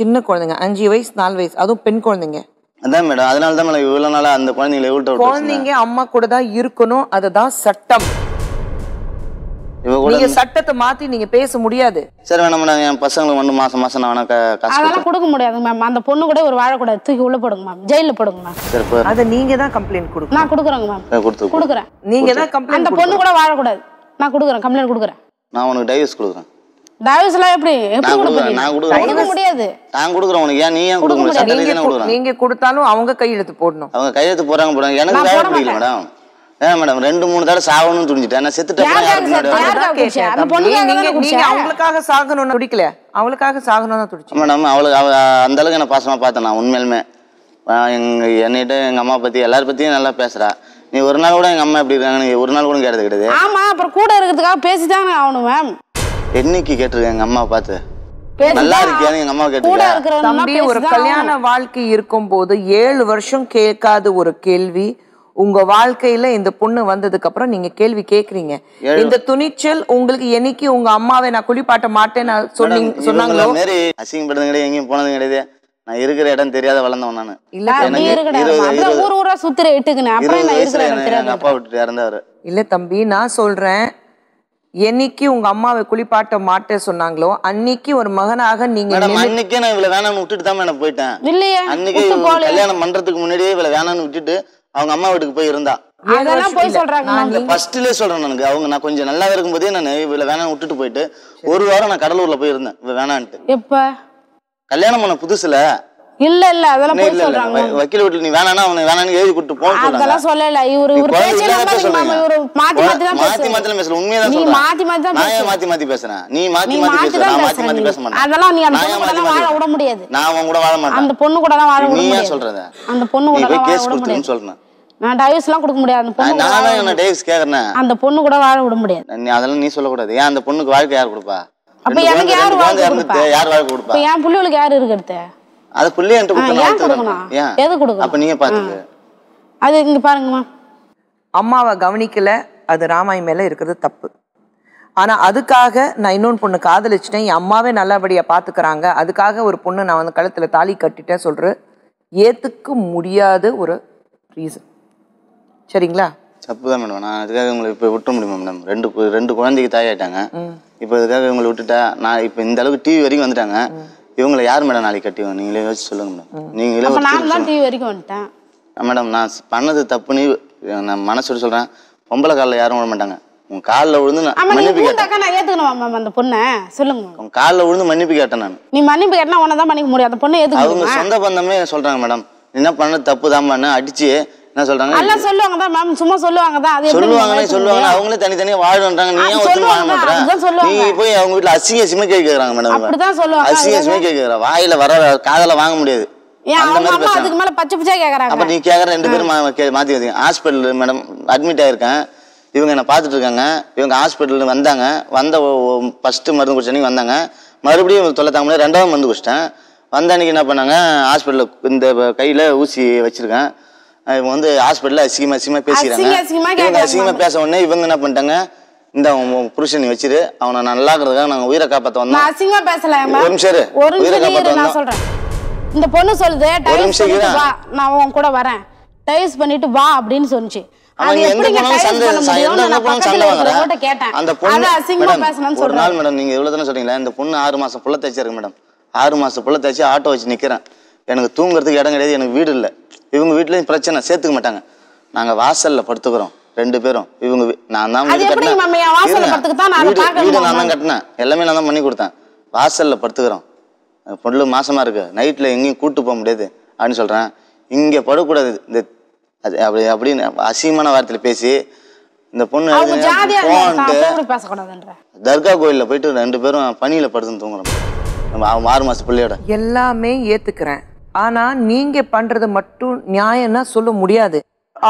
சின்ன குழந்தைங்க, அஞ்சு வயசு நாலு வயசு அதுவும் பெண் குழந்தைங்க. அதான் மேடம், அதனால தான் மேடம் இவ்வளவு நாளா அந்த குழந்தைங்களை எவ்வளோ குழந்தைங்க அம்மா கூட தான் இருக்கணும், அதுதான் சட்டம். நீங்க சட்டத்தை மாத்தி நீங்க பேச முடியாது. சரி வேணாம் மேடம், என் பசங்களுக்கு வந்து மாசம் மாசம் நான் வேணா காசு அதெல்லாம் கொடுக்க முடியாது மேம். அந்த பொண்ணு கூட ஒரு வாழக்கூடாது, தூக்கி உள்ள போடுங்க மேம், ஜெயில போடுங்க மேம். அதை நீங்க தான் கம்ப்ளைண்ட் கொடுக்கணும். நான் கொடுக்குறேங்க மேம், கொடுக்குறேன். நீங்க தான் கம்ப்ளைண்ட். அந்த பொண்ணு கூட வாழக்கூடாது, நான் கொடுக்குறேன் கம்ப்ளைண்ட் கொடுக்குறேன். நான் உனக்கு டைவர்ஸ் கொடுக்குறேன். டைவர்ஸ்லாம் எப்படி எப்படி கொடுப்பீங்க? நான் கொடுக்க முடியாது. நான் கொடுக்குறேன் உனக்கு, ஏன் நீ ஏன் கொடுக்க முடியாது? நீங்க கொடுங்க, நீங்க கொடுத்தாலும் அவங்க கையெழுத்து போடணும். அவங்க கையெழுத்து போறாங்க போறாங்க, எனக்கு வேற பிடிக்கல மேடம். ஏன் மேடம் ரெண்டு மூணு தடவை சாவணும்னு துணிஞ்சிட்டேன் நான், செத்துட்டேன். அந்த பொண்ணுங்க நீங்க அவங்களுக்காக சாகணும்னு துடிக்கல, அவங்களுக்காக சாகணும்னு தான் துடிச்சேன் மேடம். அவளுக்கு அந்த அளவுக்கு என்ன பாசமா பார்த்தேன் நான் உண்மையிலுமே. எங்க என்னிட்ட எங்க அம்மா பத்தி எல்லாரும் பத்தியும் நல்லா பேசுறா. நீ ஒரு நாள் கூட எங்க அம்மா எப்படி இருக்காங்கன்னு ஒரு நாள் கூட கேட்டது கிடையாது. ஆமா, அப்புறம் கூட இருக்கிறதுக்காக பேசிதானே ஆகணும் மேம். என்னைக்கு கேட்டிருக்கேன் எங்க அம்மா பார்த்து நல்லா இருக்கேன் எங்க அம்மா கேட்டிருக்கேன். ஒரு கல்யாண வாழ்க்கை இருக்கும் போது ஏழு வருஷம் கேட்காத ஒரு கேள்வி உங்க வாழ்க்கையில இந்த பொண்ணு வந்ததுக்கு அப்புறம் நீங்க கேள்வி கேக்குறீங்க. இந்த துணிச்சல் உங்களுக்கு என்னைக்கு உங்க அம்மாவை நான் குளிப்பாட்ட மாட்டேன்னு சொன்னாங்களோ? அசிங்கப்படுறது கிடையாது, எங்கேயும் போனது கிடையாது. நான் இருக்கிற இடம் தெரியாத வளர்ந்தவன் நானு. அப்பா விட்டுட்டு இறந்தவரு இல்ல தம்பி, நான் சொல்றேன் என்னைக்கு உங்க அம்மாவை குளிப்பாட்ட மாட்டே சொன்னாங்களோ அன்னைக்கு ஒரு மகனாக நீங்க அன்னைக்கே நான் இவ்வளவு வேணான்னு விட்டுட்டு தான் நான் போயிட்டேன் இல்லையா? அன்னைக்கு கல்யாணம் பண்றதுக்கு முன்னாடியே இவ்வளவு வேணான்னு விட்டுட்டு அவங்க அம்மா வீட்டுக்கு போய் இருந்தா அதெல்லாம் போய் சொல்றாங்க. நான் ஃபர்ஸ்ட்லயே சொல்றேன், எனக்கு அவங்க நான் கொஞ்சம் நல்லா இருக்கும் போதே நான் இவ்வளவு வேணான்னு விட்டுட்டு போயிட்டு ஒரு வாரம் நான் கடலூர்ல போய் இருந்தேன் இவ்வளவு வேணான்ட்டு. எப்ப கல்யாணம் பண்ண புதுசுல இல்ல இல்ல அதெல்லாம் போய் சொல்றாங்க. வக்கீல் வீட்டுல நீ வேணானா அவனை வேணான்னு எழுதி கொடுத்து போன்னு அதெல்லாம் சொல்லல. இவரு இவரு பேச்சல மாத்தி இவரு மாத்தி மாத்தி தான் மாத்தி மாத்தி தான் பேசுற. உண்மையா தான் சொல்றேன், நீ மாத்தி மாத்தி தான் பேசுற. நான் மாத்தி மாத்தி பேசுறேன், நீ மாத்தி மாத்தி பேசுற, நான் மாத்தி மாத்தி பேச மாட்டேன். அதெல்லாம் நீ அந்த பொண்ணு கூட வாழ விட முடியாது. நான் அவன் கூட வாழ மாட்டேன், அந்த பொண்ணு கூட தான் வாழ விட முடியாது. நீ சொல்றதே அந்த பொண்ணு கூட வாழ விட முடியாது சொல்றேன். நான் டைவர்ஸ்லாம் கொடுக்க முடியாது, அந்த பொண்ணு நான் தான் என்ன டைவர்ஸ் கேக்குறேன். அந்த பொண்ணு கூட வாழ விட முடியாது. நீ அதெல்லாம் நீ சொல்ல கூடாது. ஏன் அந்த பொண்ணுக்கு வாழ்க்கை யார் கொடுப்பா? அப்ப எனக்கு யார் வாழ்க்கை கொடுப்பா? யார் வாழ்க்கை கொடுப்பா? இப்ப என் புள்ளைகளுக்கு யார் இருக்கறது? அது புள்ளைய என்கிட்ட கொடுக்கணும். எது கொடுக்கணும்? அப்ப நீங்க பாத்துங்க. அது இங்க பாருங்கம்மா, அம்மாவை கவனிக்கல, அது ராமாய் மேல இருக்கிறது தப்பு. ஆனா அதுக்காக நான் இன்னொன்று பொண்ணு காதலிச்சிட்டேன், என் அம்மாவே நல்லபடியா பாத்துக்கிறாங்க, அதுக்காக ஒரு பொண்ணு நான் வந்து கழுத்துல தாலி கட்டிட்டேன் சொல்ற ஏத்துக்க முடியாத ஒரு ரீசன். சரிங்களா? தப்பு தான் மேடம். நான் அதுக்காக உங்களை இப்போ விட்டுற முடியுமா மேடம்? ரெண்டு ரெண்டு குழந்தைக்கு தாயாயிட்டாங்க. இப்போ அதுக்காக இவங்களை விட்டுட்டா நான் இப்போ இந்த அளவுக்கு டிவி வரைக்கும் வந்துட்டாங்க. இவங்களை யார் மேடம் நாளைக்கு கட்டிவோம்? நீங்களே யோசிச்சு சொல்லுங்க மேடம். நீங்களே நான் தான் டிவி வரைக்கும் வந்துட்டேன் மேடம். நான் பண்ணது தப்புன்னு நான் மனசோட சொல்கிறேன். பொம்பளை காலில் யாரும் விட மாட்டாங்க. உன் காலில் விழுந்து மன்னிப்பு கேட்டேன். அந்த பொண்ணை சொல்லுங்க. உன் காலில் விழுந்து மன்னிப்பு கேட்டேன். நான் நீ மன்னிப்பு கேட்டா உன்னை தான் மன்னிக்க முடியும். அந்த பொண்ணை எதுக்கு அவங்க சொந்த பந்தமே சொல்கிறாங்க மேடம். என்ன பண்ண தப்பு தான் அடிச்சு என்ன சொல்றாங்க? நல்லா சொல்லுவாங்க தான் மேம். சும்மா சொல்லுவாங்க தான். அது சொல்லுவாங்கனே சொல்லுவாங்க. அவங்களே தனி தனியா வாழ்றாங்க. நீ ஏன் ஒத்து வாழ மாட்டற? நீ போய் அவங்க வீட்ல அசிங்க சிம கேக்குறாங்க மேடம். அப்படி தான் சொல்லுவாங்க. அசிங்க சிம கேக்குறாங்க. வாயில வர காதல வாங்க முடியாது. அந்த மாதிரி அதுக்கு மேல பச்சை பச்சையா கேக்குறாங்க. அப்ப நீ கேக்குற ரெண்டு பேரும் மாத்தி வச்சீங்க. ஹாஸ்பிடல்ல மேடம் அட்மிட் ஆயிருக்கேன். இவங்க என்ன பாத்துட்டு இருக்காங்க. இவங்க ஹாஸ்பிடல்ல வந்தாங்க. வந்த ஃபர்ஸ்ட் மருந்து குடிச்சனே வந்தாங்க. மறுபடியும் தொல்லை தாங்க முடியல. ரெண்டாவது மருந்து குடிச்சேன். வந்த அன்னைக்கு என்ன பண்ணாங்க? ஹாஸ்பிடல்ல இந்த கையில ஊசி வச்சிருக்கேன். இவங்க வந்து ஹாஸ்பிட்டலில் அசிங்கமாக அசிங்கமாக பேசிக்கிறாங்க. இவங்க அசிங்கமாக பேச உடனே இவங்க என்ன பண்ணிட்டாங்க? இந்த புருஷனை வச்சுரு, அவனை நல்லா இருக்கிறதுக்காக நாங்கள் உயிரை காப்பாற்ற வந்தோம். அசிங்கமாக பேசலாம். ஒரு நிமிஷம் உயிரை காப்பாற்ற நான் சொல்கிறேன். இந்த பொண்ணு சொல்லுது ஒரு நிமிஷம் வா, நான் உன் கூட வரேன், டைஸ் பண்ணிட்டு வா அப்படின்னு சொன்னிச்சு. ஒரு நாள் மேடம் நீங்கள் எவ்வளோ தானே சொல்கிறீங்களா? இந்த பொண்ணு ஆறு மாதம் புள்ள தைச்சிருக்கு மேடம். ஆறு மாதம் புள்ள தைச்சி ஆட்டோ வச்சு நிற்கிறேன். எனக்கு தூங்குறதுக்கு இடம் கிடையாது. எனக்கு வீடு இல்லை. இவங்க வீட்லேயும் பிரச்சனை, சேர்த்துக்க மாட்டாங்க. நாங்கள் வாசலில் படுத்துக்கிறோம் ரெண்டு பேரும். இவங்க நான் தான் வீடு வீடு நான் தான் கட்டினேன். எல்லாமே நான் தான் பண்ணி கொடுத்தேன். வாசலில் படுத்துக்கிறோம். பொண்ணு மாசமாக இருக்குது. நைட்டில் எங்கேயும் கூட்டு போக முடியாது அப்படின்னு சொல்கிறேன். இங்கே படக்கூடாது இந்த அது அப்படி அப்படின்னு அசிங்கமான வார்த்தையில் பேசி இந்த பொண்ணு தர்கா கோயிலில் போயிட்டு ரெண்டு பேரும் பனியில் படுத்துன்னு தூங்குறோம். நம்ம ஆறு மாதம் பிள்ளையோட எல்லாமே ஏற்றுக்கிறேன். ஆனால் நீங்கள் பண்ணுறது மட்டும் நியாயம்னா சொல்ல முடியாது.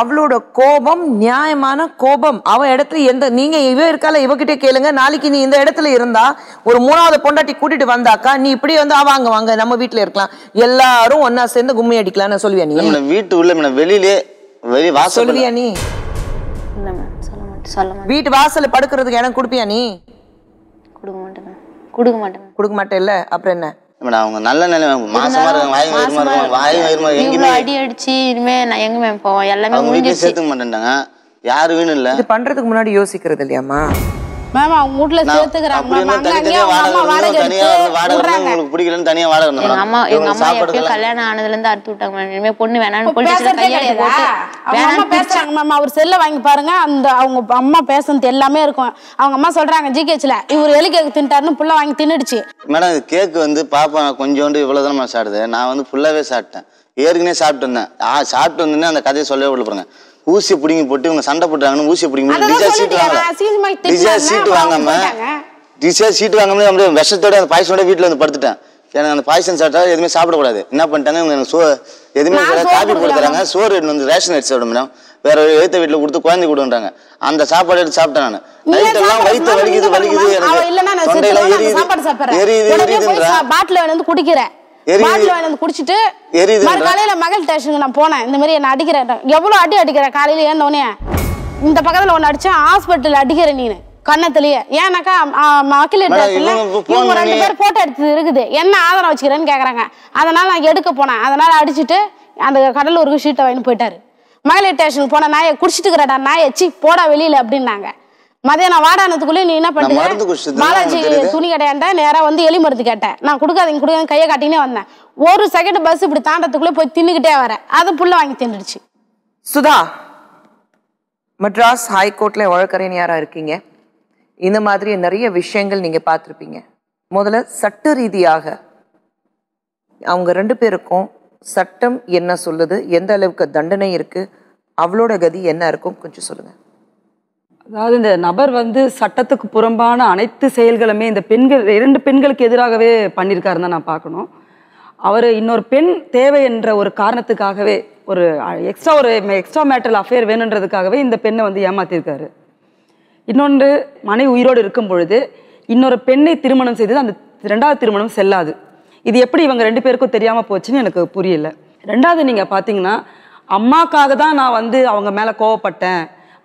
அவளோட கோபம் நியாயமான கோபம். அவன் இடத்துல எந்த நீங்கள் இவ இருக்கால இவகிட்டே கேளுங்க. நாளைக்கு நீ இந்த இடத்துல இருந்தா ஒரு மூணாவது பொண்டாட்டி கூட்டிட்டு வந்தாக்கா நீ இப்படி வந்து வாங்க வாங்க நம்ம வீட்டில் இருக்கலாம், எல்லாரும் ஒன்னா சேர்ந்து கும்மி அடிக்கலாம்னு சொல்லுவியா? நீ வீட்டு உள்ள வெளியிலே வெளி வாசல் சொல்லுவியா? நீ வீட்டு வாசல்ல படுக்கிறதுக்கு இடம் கொடுப்பியா? நீ கொடுக்க மாட்டேன். கொடுக்க மாட்டேன். கொடுக்க மாட்டேன். இல்லை அப்புறம் என்ன? அவங்க நல்ல நிலைமை மாசமா இருக்காங்க. அடி அடிச்சு இனிமே நான் எங்க மேம் போவோம்? எல்லாமே வீட்டுல சேர்த்துக்க மாட்டேன்டாங்க. யாரு வீணும் இல்ல. இது பண்றதுக்கு முன்னாடி யோசிக்கிறது இல்லையாமா மேம்? அவங்க வீட்டுல சேர்த்துக்கிறாங்க. தனியா வாடகை அம்மா எங்க அம்மா எப்படியும் கல்யாணம் ஆனதுல இருந்து அறுத்து விட்டாங்க மேம். இனிமே பொண்ணு வேணான்னு போலீஸ்ல கையெழுத்து போட்டு வேணான்னு பேசுறாங்க மேம். அவர் செல்ல வாங்கி பாருங்க. அந்த அவங்க அம்மா பேசுறது எல்லாமே இருக்கும். அவங்க அம்மா சொல்றாங்க ஜிகேச்ல இவர் எலி கேக்கு தின்ட்டாருன்னு புள்ள வாங்கி தின்னுடுச்சு மேடம். கேக்கு வந்து பாப்பா கொஞ்சோண்டு இவ்வளவு தானே சாப்பிடுது. நான் வந்து ஃபுல்லாவே சாப்பிட்டேன். ஏற்கனவே சாப்பிட்டு இருந்தேன். சாப்பிட்டு வந்தேன்னு அந்த கதையை சொல்லவே விழுப்புறேங்க. ஊசி பிடிங்கி போட்டு இவங்க சண்டை போட்டாங்கன்னு ஊசி பிடிங்கி டிசார்ஜ் சீட்டு வாங்காம டிசார்ஜ் சீட்டு வாங்காம அப்படியே விஷத்தோட அந்த பாய்சனோட வீட்டில் வந்து படுத்துட்டேன். எனக்கு அந்த பாய்சன் சாப்பிட்டா எதுவுமே சாப்பிடக்கூடாது. என்ன பண்ணிட்டாங்க இவங்க? எனக்கு சோ எதுவுமே காப்பி போட்டு தராங்க. சோறு எடுத்து வந்து ரேஷன் எடுத்து சாப்பிடும் மேடம். வேற எழுத்த வீட்டில் கொடுத்து குழந்தை கொடுன்றாங்க. அந்த சாப்பாடு எடுத்து சாப்பிட்டேன். நான் நைட்டெல்லாம் வயிற்று வலிக்குது வலிக்குது எரியுது. குடிச்சிட்டு காலையில மகள் ஸ்டேஷனுக்கு நான் போனேன். இந்த மாதிரி என்ன அடிக்கிறேன், எவ்வளவு அடி அடிக்கிறேன். காலையில ஏந்தோடனே இந்த பக்கத்துல ஒன்னு அடிச்சேன். ஹாஸ்பிட்டல் அடிக்கிறேன் நீனு கண்ணத்திலேயே. ஏன்னாக்கா மக்கள் ரெண்டு பேர் போட்டோ எடுத்தது இருக்குது. என்ன ஆதாரம் வச்சுக்கிறேன்னு கேக்குறாங்க. அதனால நான் எடுக்க போனேன். அதனால அடிச்சுட்டு அந்த கடலூருக்கு ஷீட்டை வாங்கி போயிட்டாரு. மகளிர் ஸ்டேஷனுக்கு போனேன். நாயை குடிச்சிட்டு இருக்கிறடா நாயை எச்சி போடா வெளியில அப்படின்னாங்க. மதியானம் வாடானத்துக்குள்ளேயே நீ என்ன பண்ணுறேன் பாலாஜி துணி கடையாண்ட நேராக வந்து எலி மருந்து கேட்டேன். நான் கொடுக்காதீங்க கொடுக்காது கையை காட்டினே வந்தேன். ஒரு செகண்ட் பஸ் இப்படி தாண்டத்துக்குள்ளே போய் தின்னுக்கிட்டே வரேன். அதை புள்ள வாங்கி தின்னுடுச்சு. சுதா, மெட்ராஸ் ஹைகோர்ட்டில் வழக்கறிஞராக இருக்கீங்க. இந்த மாதிரி நிறைய விஷயங்கள் நீங்கள் பார்த்துருப்பீங்க. முதல்ல சட்ட ரீதியாக அவங்க ரெண்டு பேருக்கும் சட்டம் என்ன சொல்லுது, எந்த அளவுக்கு தண்டனை இருக்குது, அவளோட கதி என்ன இருக்கும் கொஞ்சம் சொல்லுங்கள். அதாவது இந்த நபர் வந்து சட்டத்துக்கு புறம்பான அனைத்து செயல்களுமே இந்த பெண்கள் இரண்டு பெண்களுக்கு எதிராகவே பண்ணியிருக்காருன்னு தான் நான் பார்க்கணும். அவர் இன்னொரு பெண் தேவை என்ற ஒரு காரணத்துக்காகவே ஒரு எக்ஸ்ட்ரா ஒரு எக்ஸ்ட்ரா மேட்டரல் அஃபேர் வேணுன்றதுக்காகவே இந்த பெண்ணை வந்து ஏமாற்றிருக்காரு. இன்னொன்று, மனைவி உயிரோடு இருக்கும் பொழுது இன்னொரு பெண்ணை திருமணம் செய்தது அந்த ரெண்டாவது திருமணம் செல்லாது. இது எப்படி இவங்க ரெண்டு பேருக்கும் தெரியாமல் போச்சுன்னு எனக்கு புரியல. ரெண்டாவது நீங்கள் பார்த்தீங்கன்னா அம்மாக்காக தான் நான் வந்து அவங்க மேலே கோவப்பட்டேன்,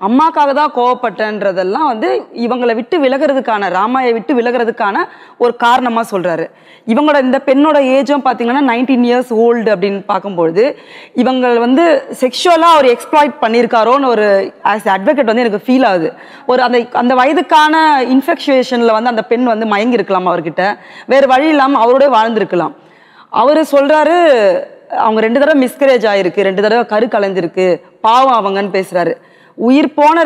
அம்மாக்காக தான் கோவப்பட்டன்றதெல்லாம் வந்து இவங்களை விட்டு விலகிறதுக்கான ராமாயை விட்டு விலகிறதுக்கான ஒரு காரணமாக சொல்கிறாரு. இவங்களோட இந்த பெண்ணோட ஏஜும் பார்த்தீங்கன்னா நைன்டீன் இயர்ஸ் ஓல்டு அப்படின்னு பார்க்கும்பொழுது இவங்க வந்து செக்ஷுவலாக அவர் எக்ஸ்ப்ளாய்ட் பண்ணியிருக்காரோன்னு ஒரு ஆஸ் அட்வொகேட் வந்து எனக்கு ஃபீல் ஆகுது. ஒரு அந்த அந்த வயதுக்கான இன்ஃபெக்சுவேஷனில் வந்து அந்த பெண் வந்து மயங்கிருக்கலாம், அவர்கிட்ட வேறு வழி இல்லாமல் அவரோடய வாழ்ந்திருக்கலாம். அவர் சொல்கிறாரு அவங்க ரெண்டு தடவை மிஸ்கரேஜ் ஆகிருக்கு, ரெண்டு தடவை கரு கலைஞ்சிருக்கு, பாவம் அவங்கன்னு பேசுகிறாரு. உயிர் போன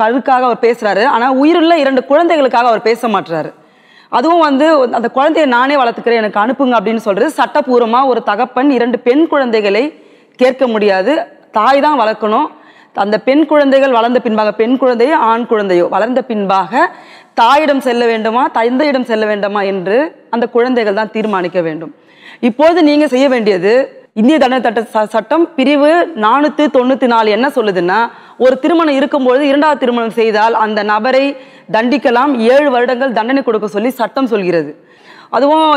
கருக்காக அவர் பேசுகிறாரு, ஆனால் உயிருள்ள இரண்டு குழந்தைகளுக்காக அவர் பேச மாட்டுறாரு. அதுவும் வந்து அந்த குழந்தைய நானே வளர்த்துக்கிறேன், எனக்கு அனுப்புங்க அப்படின்னு சொல்கிறது சட்டப்பூர்வமாக ஒரு தகப்பன் இரண்டு பெண் குழந்தைகளை கேட்க முடியாது, தாய் தான் வளர்க்கணும். அந்த பெண் குழந்தைகள் வளர்ந்த பின்பாக, பெண் குழந்தையோ ஆண் குழந்தையோ வளர்ந்த பின்பாக தாயிடம் செல்ல வேண்டுமா தந்தையிடம் செல்ல வேண்டுமா என்று அந்த குழந்தைகள் தான் தீர்மானிக்க வேண்டும். இப்போது நீங்கள் செய்ய வேண்டியது, இந்திய தண்டனை சட்ட சட்டம் பிரிவு நானூற்றி தொண்ணூற்றி நாலு என்ன சொல்லுதுன்னா, ஒரு திருமணம் இருக்கும்பொழுது இரண்டாவது திருமணம் செய்தால் அந்த நபரை தண்டிக்கலாம், ஏழு வருடங்கள் தண்டனை கொடுக்க சொல்லி சட்டம் சொல்கிறது. அதுவும்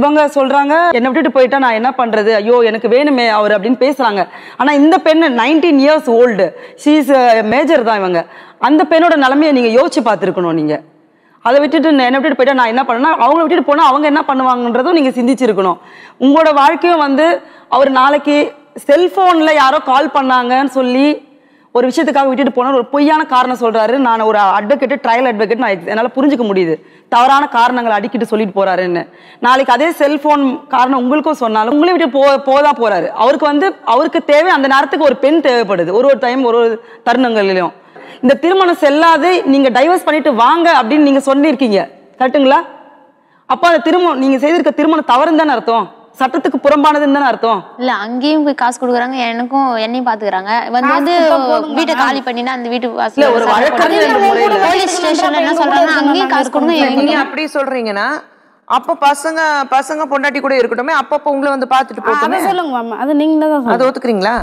இவங்க சொல்கிறாங்க என்னை விட்டுட்டு போயிட்டா நான் என்ன பண்ணுறது, ஐயோ எனக்கு வேணுமே அவர் அப்படின்னு பேசுகிறாங்க. ஆனால் இந்த பெண் nineteen years old, she is major தான் இவங்க. அந்த பெண்ணோட நிலைமையை நீங்கள் யோசிச்சு பார்த்துருக்கணும். நீங்கள் அதை விட்டுட்டு என்னை விட்டுட்டு போயிட்டா நான் என்ன பண்ணேன்னா, அவங்க விட்டுட்டு போனால் அவங்க என்ன பண்ணுவாங்கன்றதும் நீங்கள் சிந்திச்சிருக்கணும். உங்களோட வாழ்க்கையும் வந்து அவர் நாளைக்கு செல்ஃபோனில் யாரோ கால் பண்ணாங்கன்னு சொல்லி ஒரு விஷயத்துக்காக விட்டுட்டு போனால் ஒரு பொய்யான காரணம் சொல்கிறாரு. நான் ஒரு அட்வொகேட்டு, ட்ரையல் அட்வொகேட், நான் என்னால் புரிஞ்சுக்க முடியுது தவறான காரணங்களை அடிக்கிட்டு சொல்லிட்டு போகிறாருன்னு. நாளைக்கு அதே செல்ஃபோன் காரணம் உங்களுக்கும் சொன்னாலும் உங்களையும் விட்டு போ போதான் போகிறாரு. அவருக்கு வந்து அவருக்கு தேவை அந்த நேரத்துக்கு ஒரு பெண் தேவைப்படுது. ஒரு ஒரு டைம் ஒரு ஒரு தருணங்களிலும் இந்த திருமணம் செல்லாது, நீங்கள் டைவர்ஸ் பண்ணிவிட்டு வாங்க அப்படின்னு நீங்கள் சொல்லியிருக்கீங்க, கரெக்டுங்களா? அப்போ அந்த திருமணம் நீங்கள் செய்திருக்க திருமணம் தவறுன்னு தானே அர்த்தம், சட்டத்துக்கு புறம்பானதுன்னு தானே அர்த்தம். இல்லை அங்கேயும் போய் காசு கொடுக்குறாங்க, எனக்கும் என்னையும் பார்த்துக்கிறாங்க, வந்து வீட்டை காலி பண்ணினா அந்த வீட்டு போலீஸ் ஸ்டேஷன்ல என்ன சொல்றாங்க, அங்கேயும் காசு கொடுங்க. அப்படி சொல்றீங்கன்னா அப்போ பசங்க பசங்க பொண்டாட்டி கூட இருக்கட்டும், அப்பப்போ உங்களை வந்து பார்த்துட்டு போகணும் சொல்லுங்க. அது நீங்களே தான் அதை ஒத்துக்கிறீங்களா?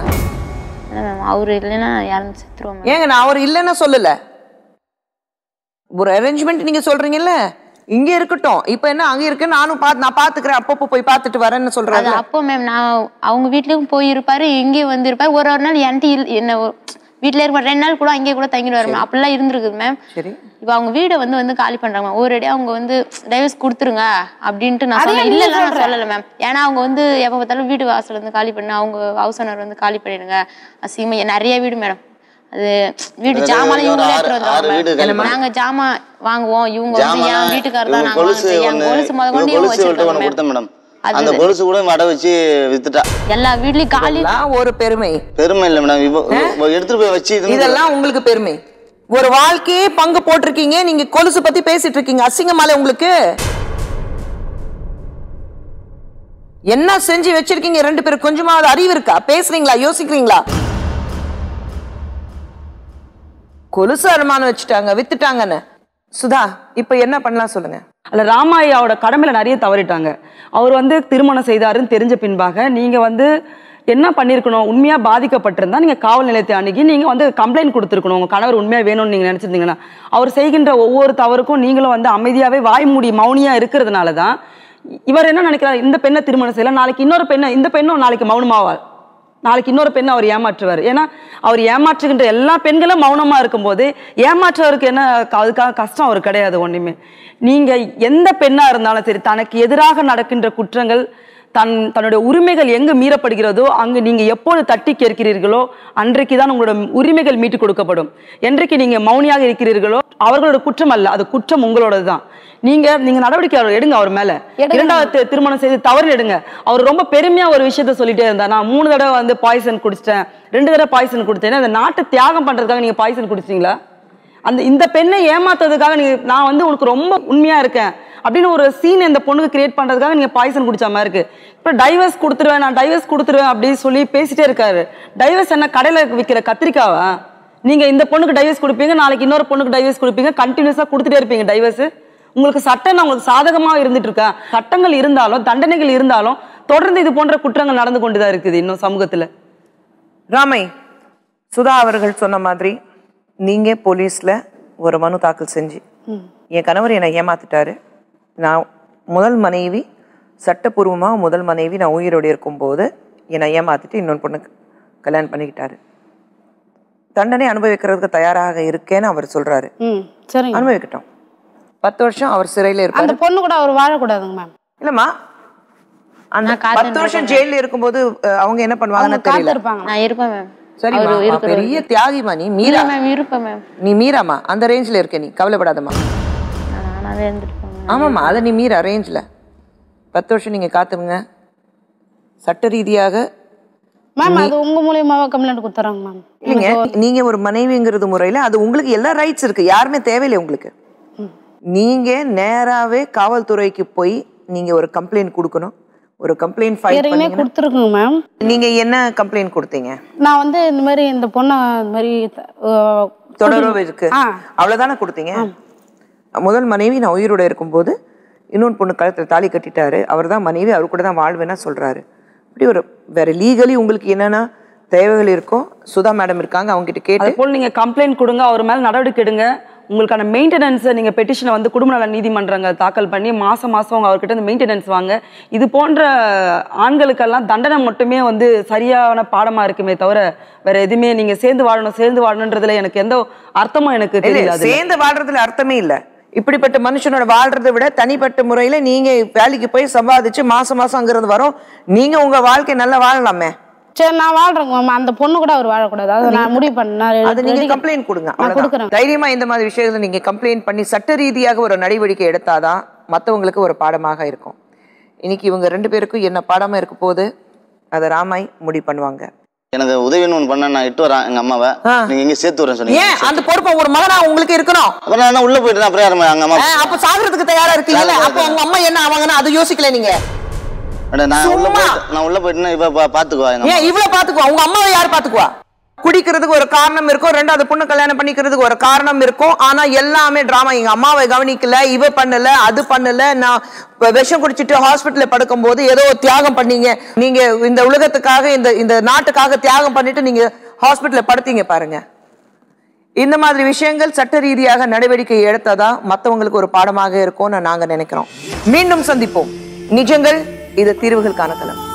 அவரு இல்லைன்னா யாரும் செத்துருவோம். ஏங்க நான் அவர் இல்லைன்னா சொல்லலை, ஒரு அரேஞ்ச்மெண்ட் நீங்கள் சொல்கிறீங்கல்ல, இங்கே இருக்கட்டும், இப்போ என்ன அங்கே இருக்கு, நானும் பார்த்து நான் பார்த்துக்கிறேன், அப்பப்போ போய் பார்த்துட்டு வரேன்னு சொல்கிறாங்க. அப்போ மேம் நான் அவங்க வீட்லேயும் போயிருப்பாரு, இங்கேயும் வந்திருப்பாரு, ஒரு ஒரு நாள் என்டி என்ன வீட்டில் இருப்பார், ரெண்டு நாள் கூட அங்கேயே கூட தங்கிட்டு வர, அப்படிலாம் இருந்திருக்குது மேம். சரி இப்போ அவங்க வீடை வந்து வந்து காலி பண்ணுறாங்க, ஒரு அடியாக அவங்க வந்து டைவர்ஸ் கொடுத்துருங்க அப்படின்ட்டு நான் சொல்ல இல்லை இல்லை நான் சொல்லலை மேம். ஏன்னா அவங்க வந்து எப்போ பார்த்தாலும் வீட்டு வாசல் வந்து காலி பண்ணு, அவங்க ஹவுஸ் ஓனர் வந்து காலி பண்ணிடுங்க, அசிங்கமாக நிறைய வீடு மேடம், அது வீடு ஜாமான் இவங்க நாங்கள் ஜாமான் வாங்குவோம், இவங்க வந்து என் வீட்டுக்காரர் தான், நாங்கள் கொலுசு முத கொண்டு இவங்க வச்சுருக்கோம், அந்த கொலுசு கூட மட வச்சு வித்துட்டா எல்லா வீட்லயும் காலி. ஒரு பெருமை பெருமை இல்ல மேடம், இப்போ எடுத்துட்டு போய் வச்சு இதெல்லாம் உங்களுக்கு பெருமை, ஒரு வாழ்க்கையே பங்கு போட்டிருக்கீங்க, நீங்க கொலுசு பத்தி பேசிட்டு இருக்கீங்க, அசிங்கமால உங்களுக்கு என்ன செஞ்சு வச்சிருக்கீங்க ரெண்டு பேரும், கொஞ்சமாவது அறிவு இருக்கா, பேசுறீங்களா, யோசிக்கிறீங்களா? கொலுசு அனுமானம் வச்சுட்டாங்க, வித்துட்டாங்கன்னு. சுதா இப்ப என்ன பண்ணலாம் சொல்லுங்க. அல்ல ராமாயாவோட கடமையில் நிறைய தவறிட்டாங்க. அவர் வந்து திருமணம் செய்தாருன்னு தெரிஞ்ச பின்பாக நீங்கள் வந்து என்ன பண்ணியிருக்கணும், உண்மையாக பாதிக்கப்பட்டிருந்தா நீங்கள் காவல் நிலையத்தை அணுகி நீங்கள் வந்து கம்ப்ளைண்ட் கொடுத்துருக்கணும், உங்கள் கணவர் உண்மையாக வேணும்னு நீங்கள் நினச்சிருந்தீங்கன்னா. அவர் செய்கின்ற ஒவ்வொரு தவறுக்கும் நீங்களும் வந்து அமைதியாகவே வாய்மூடி மௌனியாக இருக்கிறதுனால தான் இவர் என்ன நினைக்கிறார், இந்த பெண்ணை திருமணம் செய்யலாம், நாளைக்கு இன்னொரு பெண்ணை, இந்த பெண்ணும் நாளைக்கு மௌனமாவார், நாளைக்கு இன்னொரு பெண்ணை அவர் ஏமாற்றுவார். ஏன்னா அவர் ஏமாற்றுகின்ற எல்லா பெண்களும் மௌனமாக இருக்கும்போது ஏமாற்றுவருக்கு என்ன அதுக்காக கஷ்டம் அவர் கிடையாது ஒன்றுமே. நீங்கள் எந்த பெண்ணாக இருந்தாலும் சரி, தனக்கு எதிராக நடக்கின்ற குற்றங்கள், தன் தன்னுடைய உரிமைகள் எங்கே மீறப்படுகிறதோ அங்கு நீங்கள் எப்போது தட்டி கேட்கிறீர்களோ அன்றைக்கு தான் உங்களோட உரிமைகள் மீட்டு கொடுக்கப்படும். என்றைக்கு நீங்கள் மௌனியாக இருக்கிறீர்களோ அவர்களோட குற்றம் அல்ல, அது குற்றம் உங்களோடது தான். நீங்கள் நீங்கள் நடவடிக்கை எடுங்க அவர் மேலே, இரண்டாவது திருமணம் செய்து தவறு எடுங்க. அவர் ரொம்ப பெருமையாக ஒரு விஷயத்த சொல்லிட்டே இருந்தார், நான் மூணு தடவை வந்து பாய்சன் குடிச்சிட்டேன், ரெண்டு தடவை பாய்சன் குடிச்சேன்னா அந்த நாட்டை தியாகம் பண்ணுறதுக்காக நீங்கள் பாய்சன் குடிச்சிங்களா? அந்த இந்த பெண்ணை ஏமாத்துறதுக்காக நீங்கள், நான் வந்து உங்களுக்கு ரொம்ப உண்மையாக இருக்கேன் அப்படின்னு ஒரு சீன் இந்த பொண்ணுக்கு கிரியேட் பண்ணுறதுக்காக நீங்கள் பாய்சன் குடிச்ச மாதிரி இருக்குது. இப்போ டைவர்ஸ் கொடுத்துருவேன், நான் டைவர்ஸ் கொடுத்துருவேன் அப்படின்னு சொல்லி பேசிகிட்டே இருக்காரு. டைவர்ஸ் என்ன கடையில் விற்கிற கத்திரிக்காவா? நீங்கள் இந்த பொண்ணுக்கு டைவர்ஸ் கொடுப்பீங்க, நாளைக்கு இன்னொரு பொண்ணுக்கு டைவர்ஸ் கொடுப்பீங்க, கண்டினியூஸாக கொடுத்துட்டே இருப்பீங்க டைவர்ஸு. உங்களுக்கு சட்டம் உங்களுக்கு சாதகமாக இருந்துட்டு இருக்கா? சட்டங்கள் இருந்தாலும் தண்டனைகள் இருந்தாலும் தொடர்ந்து இது போன்ற குற்றங்கள் நடந்து கொண்டு தான் இருக்குது இன்னும் சமூகத்தில். ராமை, சுதா அவர்கள் சொன்ன மாதிரி நீங்கள் போலீஸில் ஒரு மனு தாக்கல் செஞ்சு, என் கணவர் என்னை ஏமாத்திட்டாரு, நான் முதல் மனைவி சட்டப்பூர்வமாக முதல் மனைவி நான் உயிரோடு இருக்கும்போது என்னை ஏமாற்றிட்டு இன்னொன்று பொண்ணு கல்யாணம் பண்ணிக்கிட்டாரு, தண்டனை அனுபவிக்கிறதுக்கு தயாராக இருக்கேன்னு அவர் சொல்றாரு. சரி, அனுபவிக்கட்டும். பத்து வருஷம் அவர் சிறையில இருப்பார். அந்த பொண்ணு கூட அவர் வாழ கூடாதுங்க மேம். இல்லம்மா, அந்த பத்து வருஷம் ஜெயில இருக்கும்போது அவங்க என்ன பண்ணுவாங்கன்னு தெரியல. நான் இருப்பேன் மேம். சரிம்மா, பெரிய தியாகிமா நீ. மீரா மேம் இருப்பேன் மேம். நீ மீராமா, அந்த ரேஞ்சில இருக்க நீ, கவலைப்படாதம்மா. நானாவே இருந்துட்டேன். ஆமாம்மா, அத நீ மீரா ரேஞ்சில பத்து வருஷம் நீங்க காத்துங்க. சட்ட ரீதியாக மேம் அது உங்க மூலமாவே கம்ப்ளைண்ட் கொடுத்துறாங்க மேம். இல்லைங்க, நீங்க ஒரு மனைவிங்கிறது முறையில அது உங்களுக்கு எல்லா ரைட்ஸ் இருக்கு, யாருமே தேவையில்லை உங்களுக்கு. நீங்க நேராவே காவல்துறைக்கு போய் நீங்க ஒரு கம்ப்ளைண்ட் கொடுக்கணும். ஒரு கம்ப்ளைண்ட் ஃபைல் பண்ணி கொடுத்துருக்கோம் மேம். நீங்க என்ன கம்ப்ளைண்ட் கொடுத்தீங்க? நான் வந்து இந்த மாதிரி இந்த பொண்ணு இந்த மாதிரி தொடர்பு இருக்கு, அவ்வளவுதானே கொடுத்தீங்க. முதல் மனைவி நான் உயிரோட இருக்கும்போது இன்னொன்று பொண்ணு கழுத்தில் தாலி கட்டிட்டாரு, அவர் தான் மனைவி, அவரு கூட தான் வாழ்வேன்னா சொல்றாரு. இப்படி ஒரு வேற லீகலி உங்களுக்கு என்னன்னா தேவைகள் இருக்கும். சுதா மேடம் இருக்காங்க, அவங்க கிட்ட கேட்டு போல் நீங்க கம்ப்ளைண்ட் கொடுங்க, அவர் மேல நடவடிக்கை எடுங்க. உங்களுக்கான மெயின்டெனன்ஸை நீங்கள் பெட்டிஷனை வந்து குடும்ப நல நீதிமன்றங்கள் தாக்கல் பண்ணி மாதம் மாதம் அவங்க அவர்கிட்ட இந்த மெயின்டெனன்ஸ் வாங்க. இது போன்ற ஆண்களுக்கெல்லாம் தண்டனை மட்டுமே வந்து சரியான பாடமாக இருக்குமே தவிர வேறு எதுவுமே. நீங்கள் சேர்ந்து வாழணும், சேர்ந்து வாழணுன்றதுல எனக்கு எந்த அர்த்தமும் எனக்கு தெரியல. சேர்ந்து வாழ்கிறதுல அர்த்தமே இல்லை. இப்படிப்பட்ட மனுஷனோட வாழ்றதை விட தனிப்பட்ட முறையில் நீங்கள் வேலைக்கு போய் சம்பாதிச்சு மாதம் மாதங்கிறது வரும். நீங்கள் உங்கள் வாழ்க்கை நல்லா வாழலாமே. சரி, நான் வாழ்றேங்க மாமா, அந்த பொண்ணு கூட அவர் வாழக்கூடாது, அதை நான் முடிவு பண்ணேன். அது நீங்க கம்ப்ளைண்ட் கொடுங்க, அவ்வளவுதான். தைரியமா இந்த மாதிரி விஷயத்துல நீங்க கம்ப்ளைண்ட் பண்ணி சட்ட ரீதியாக ஒரு நடவடிக்கை எடுத்தாதான் மற்றவங்களுக்கு ஒரு பாடமாக இருக்கும். இன்னைக்கு இவங்க ரெண்டு பேருக்கும் என்ன பாடமா இருக்க போது அதை ராமாய் முடிவு பண்ணுவாங்க. எனக்கு உதவின்னு ஒன்று பண்ண, நான் இட்டு வரேன் எங்க அம்மாவை, நீங்க எங்க சேர்த்து வரேன்னு சொன்னீங்க. ஏன் அந்த பொறுப்பை ஒரு மகனா உங்களுக்கு இருக்கணும். அப்புறம் நான் உள்ள போயிட்டு தான் அப்புறம் எங்க அம்மா அப்ப சாகிறதுக்கு தயாரா இருக்கீங்களா? அப்ப உங்க அம்மா என்ன ஆவாங்கன்னு அது யோசிக்கல நீங்க. குடிக்கிறதுக்கு ஒரு காரணம் இருக்கும், ரெண்டாவது பொண்ணு கல்யாணம் பண்ணிக்கிறதுக்கு ஒரு காரணம் இருக்கும். ஆனா எல்லாமே டிராமா. எங்க அம்மாவை கவனிக்கல, இவ பண்ணல, அது பண்ணல, நான் விஷம் குடிச்சிட்டு ஹாஸ்பிட்டல்ல படுக்கும் போது ஏதோ தியாகம் பண்ணீங்க நீங்க. இந்த உலகத்துக்காக இந்த இந்த நாட்டுக்காக தியாகம் பண்ணிட்டு நீங்க ஹாஸ்பிட்டல்ல படுத்தீங்க பாருங்க. இந்த மாதிரி விஷயங்கள் சட்ட ரீதியாக நடவடிக்கை எடுத்ததா மற்றவங்களுக்கு ஒரு பாடமாக இருக்கும்னு நாங்க நினைக்கிறோம். மீண்டும் சந்திப்போம். நிஜங்கள் இது தீர்வுகள் காணக்கலாம்.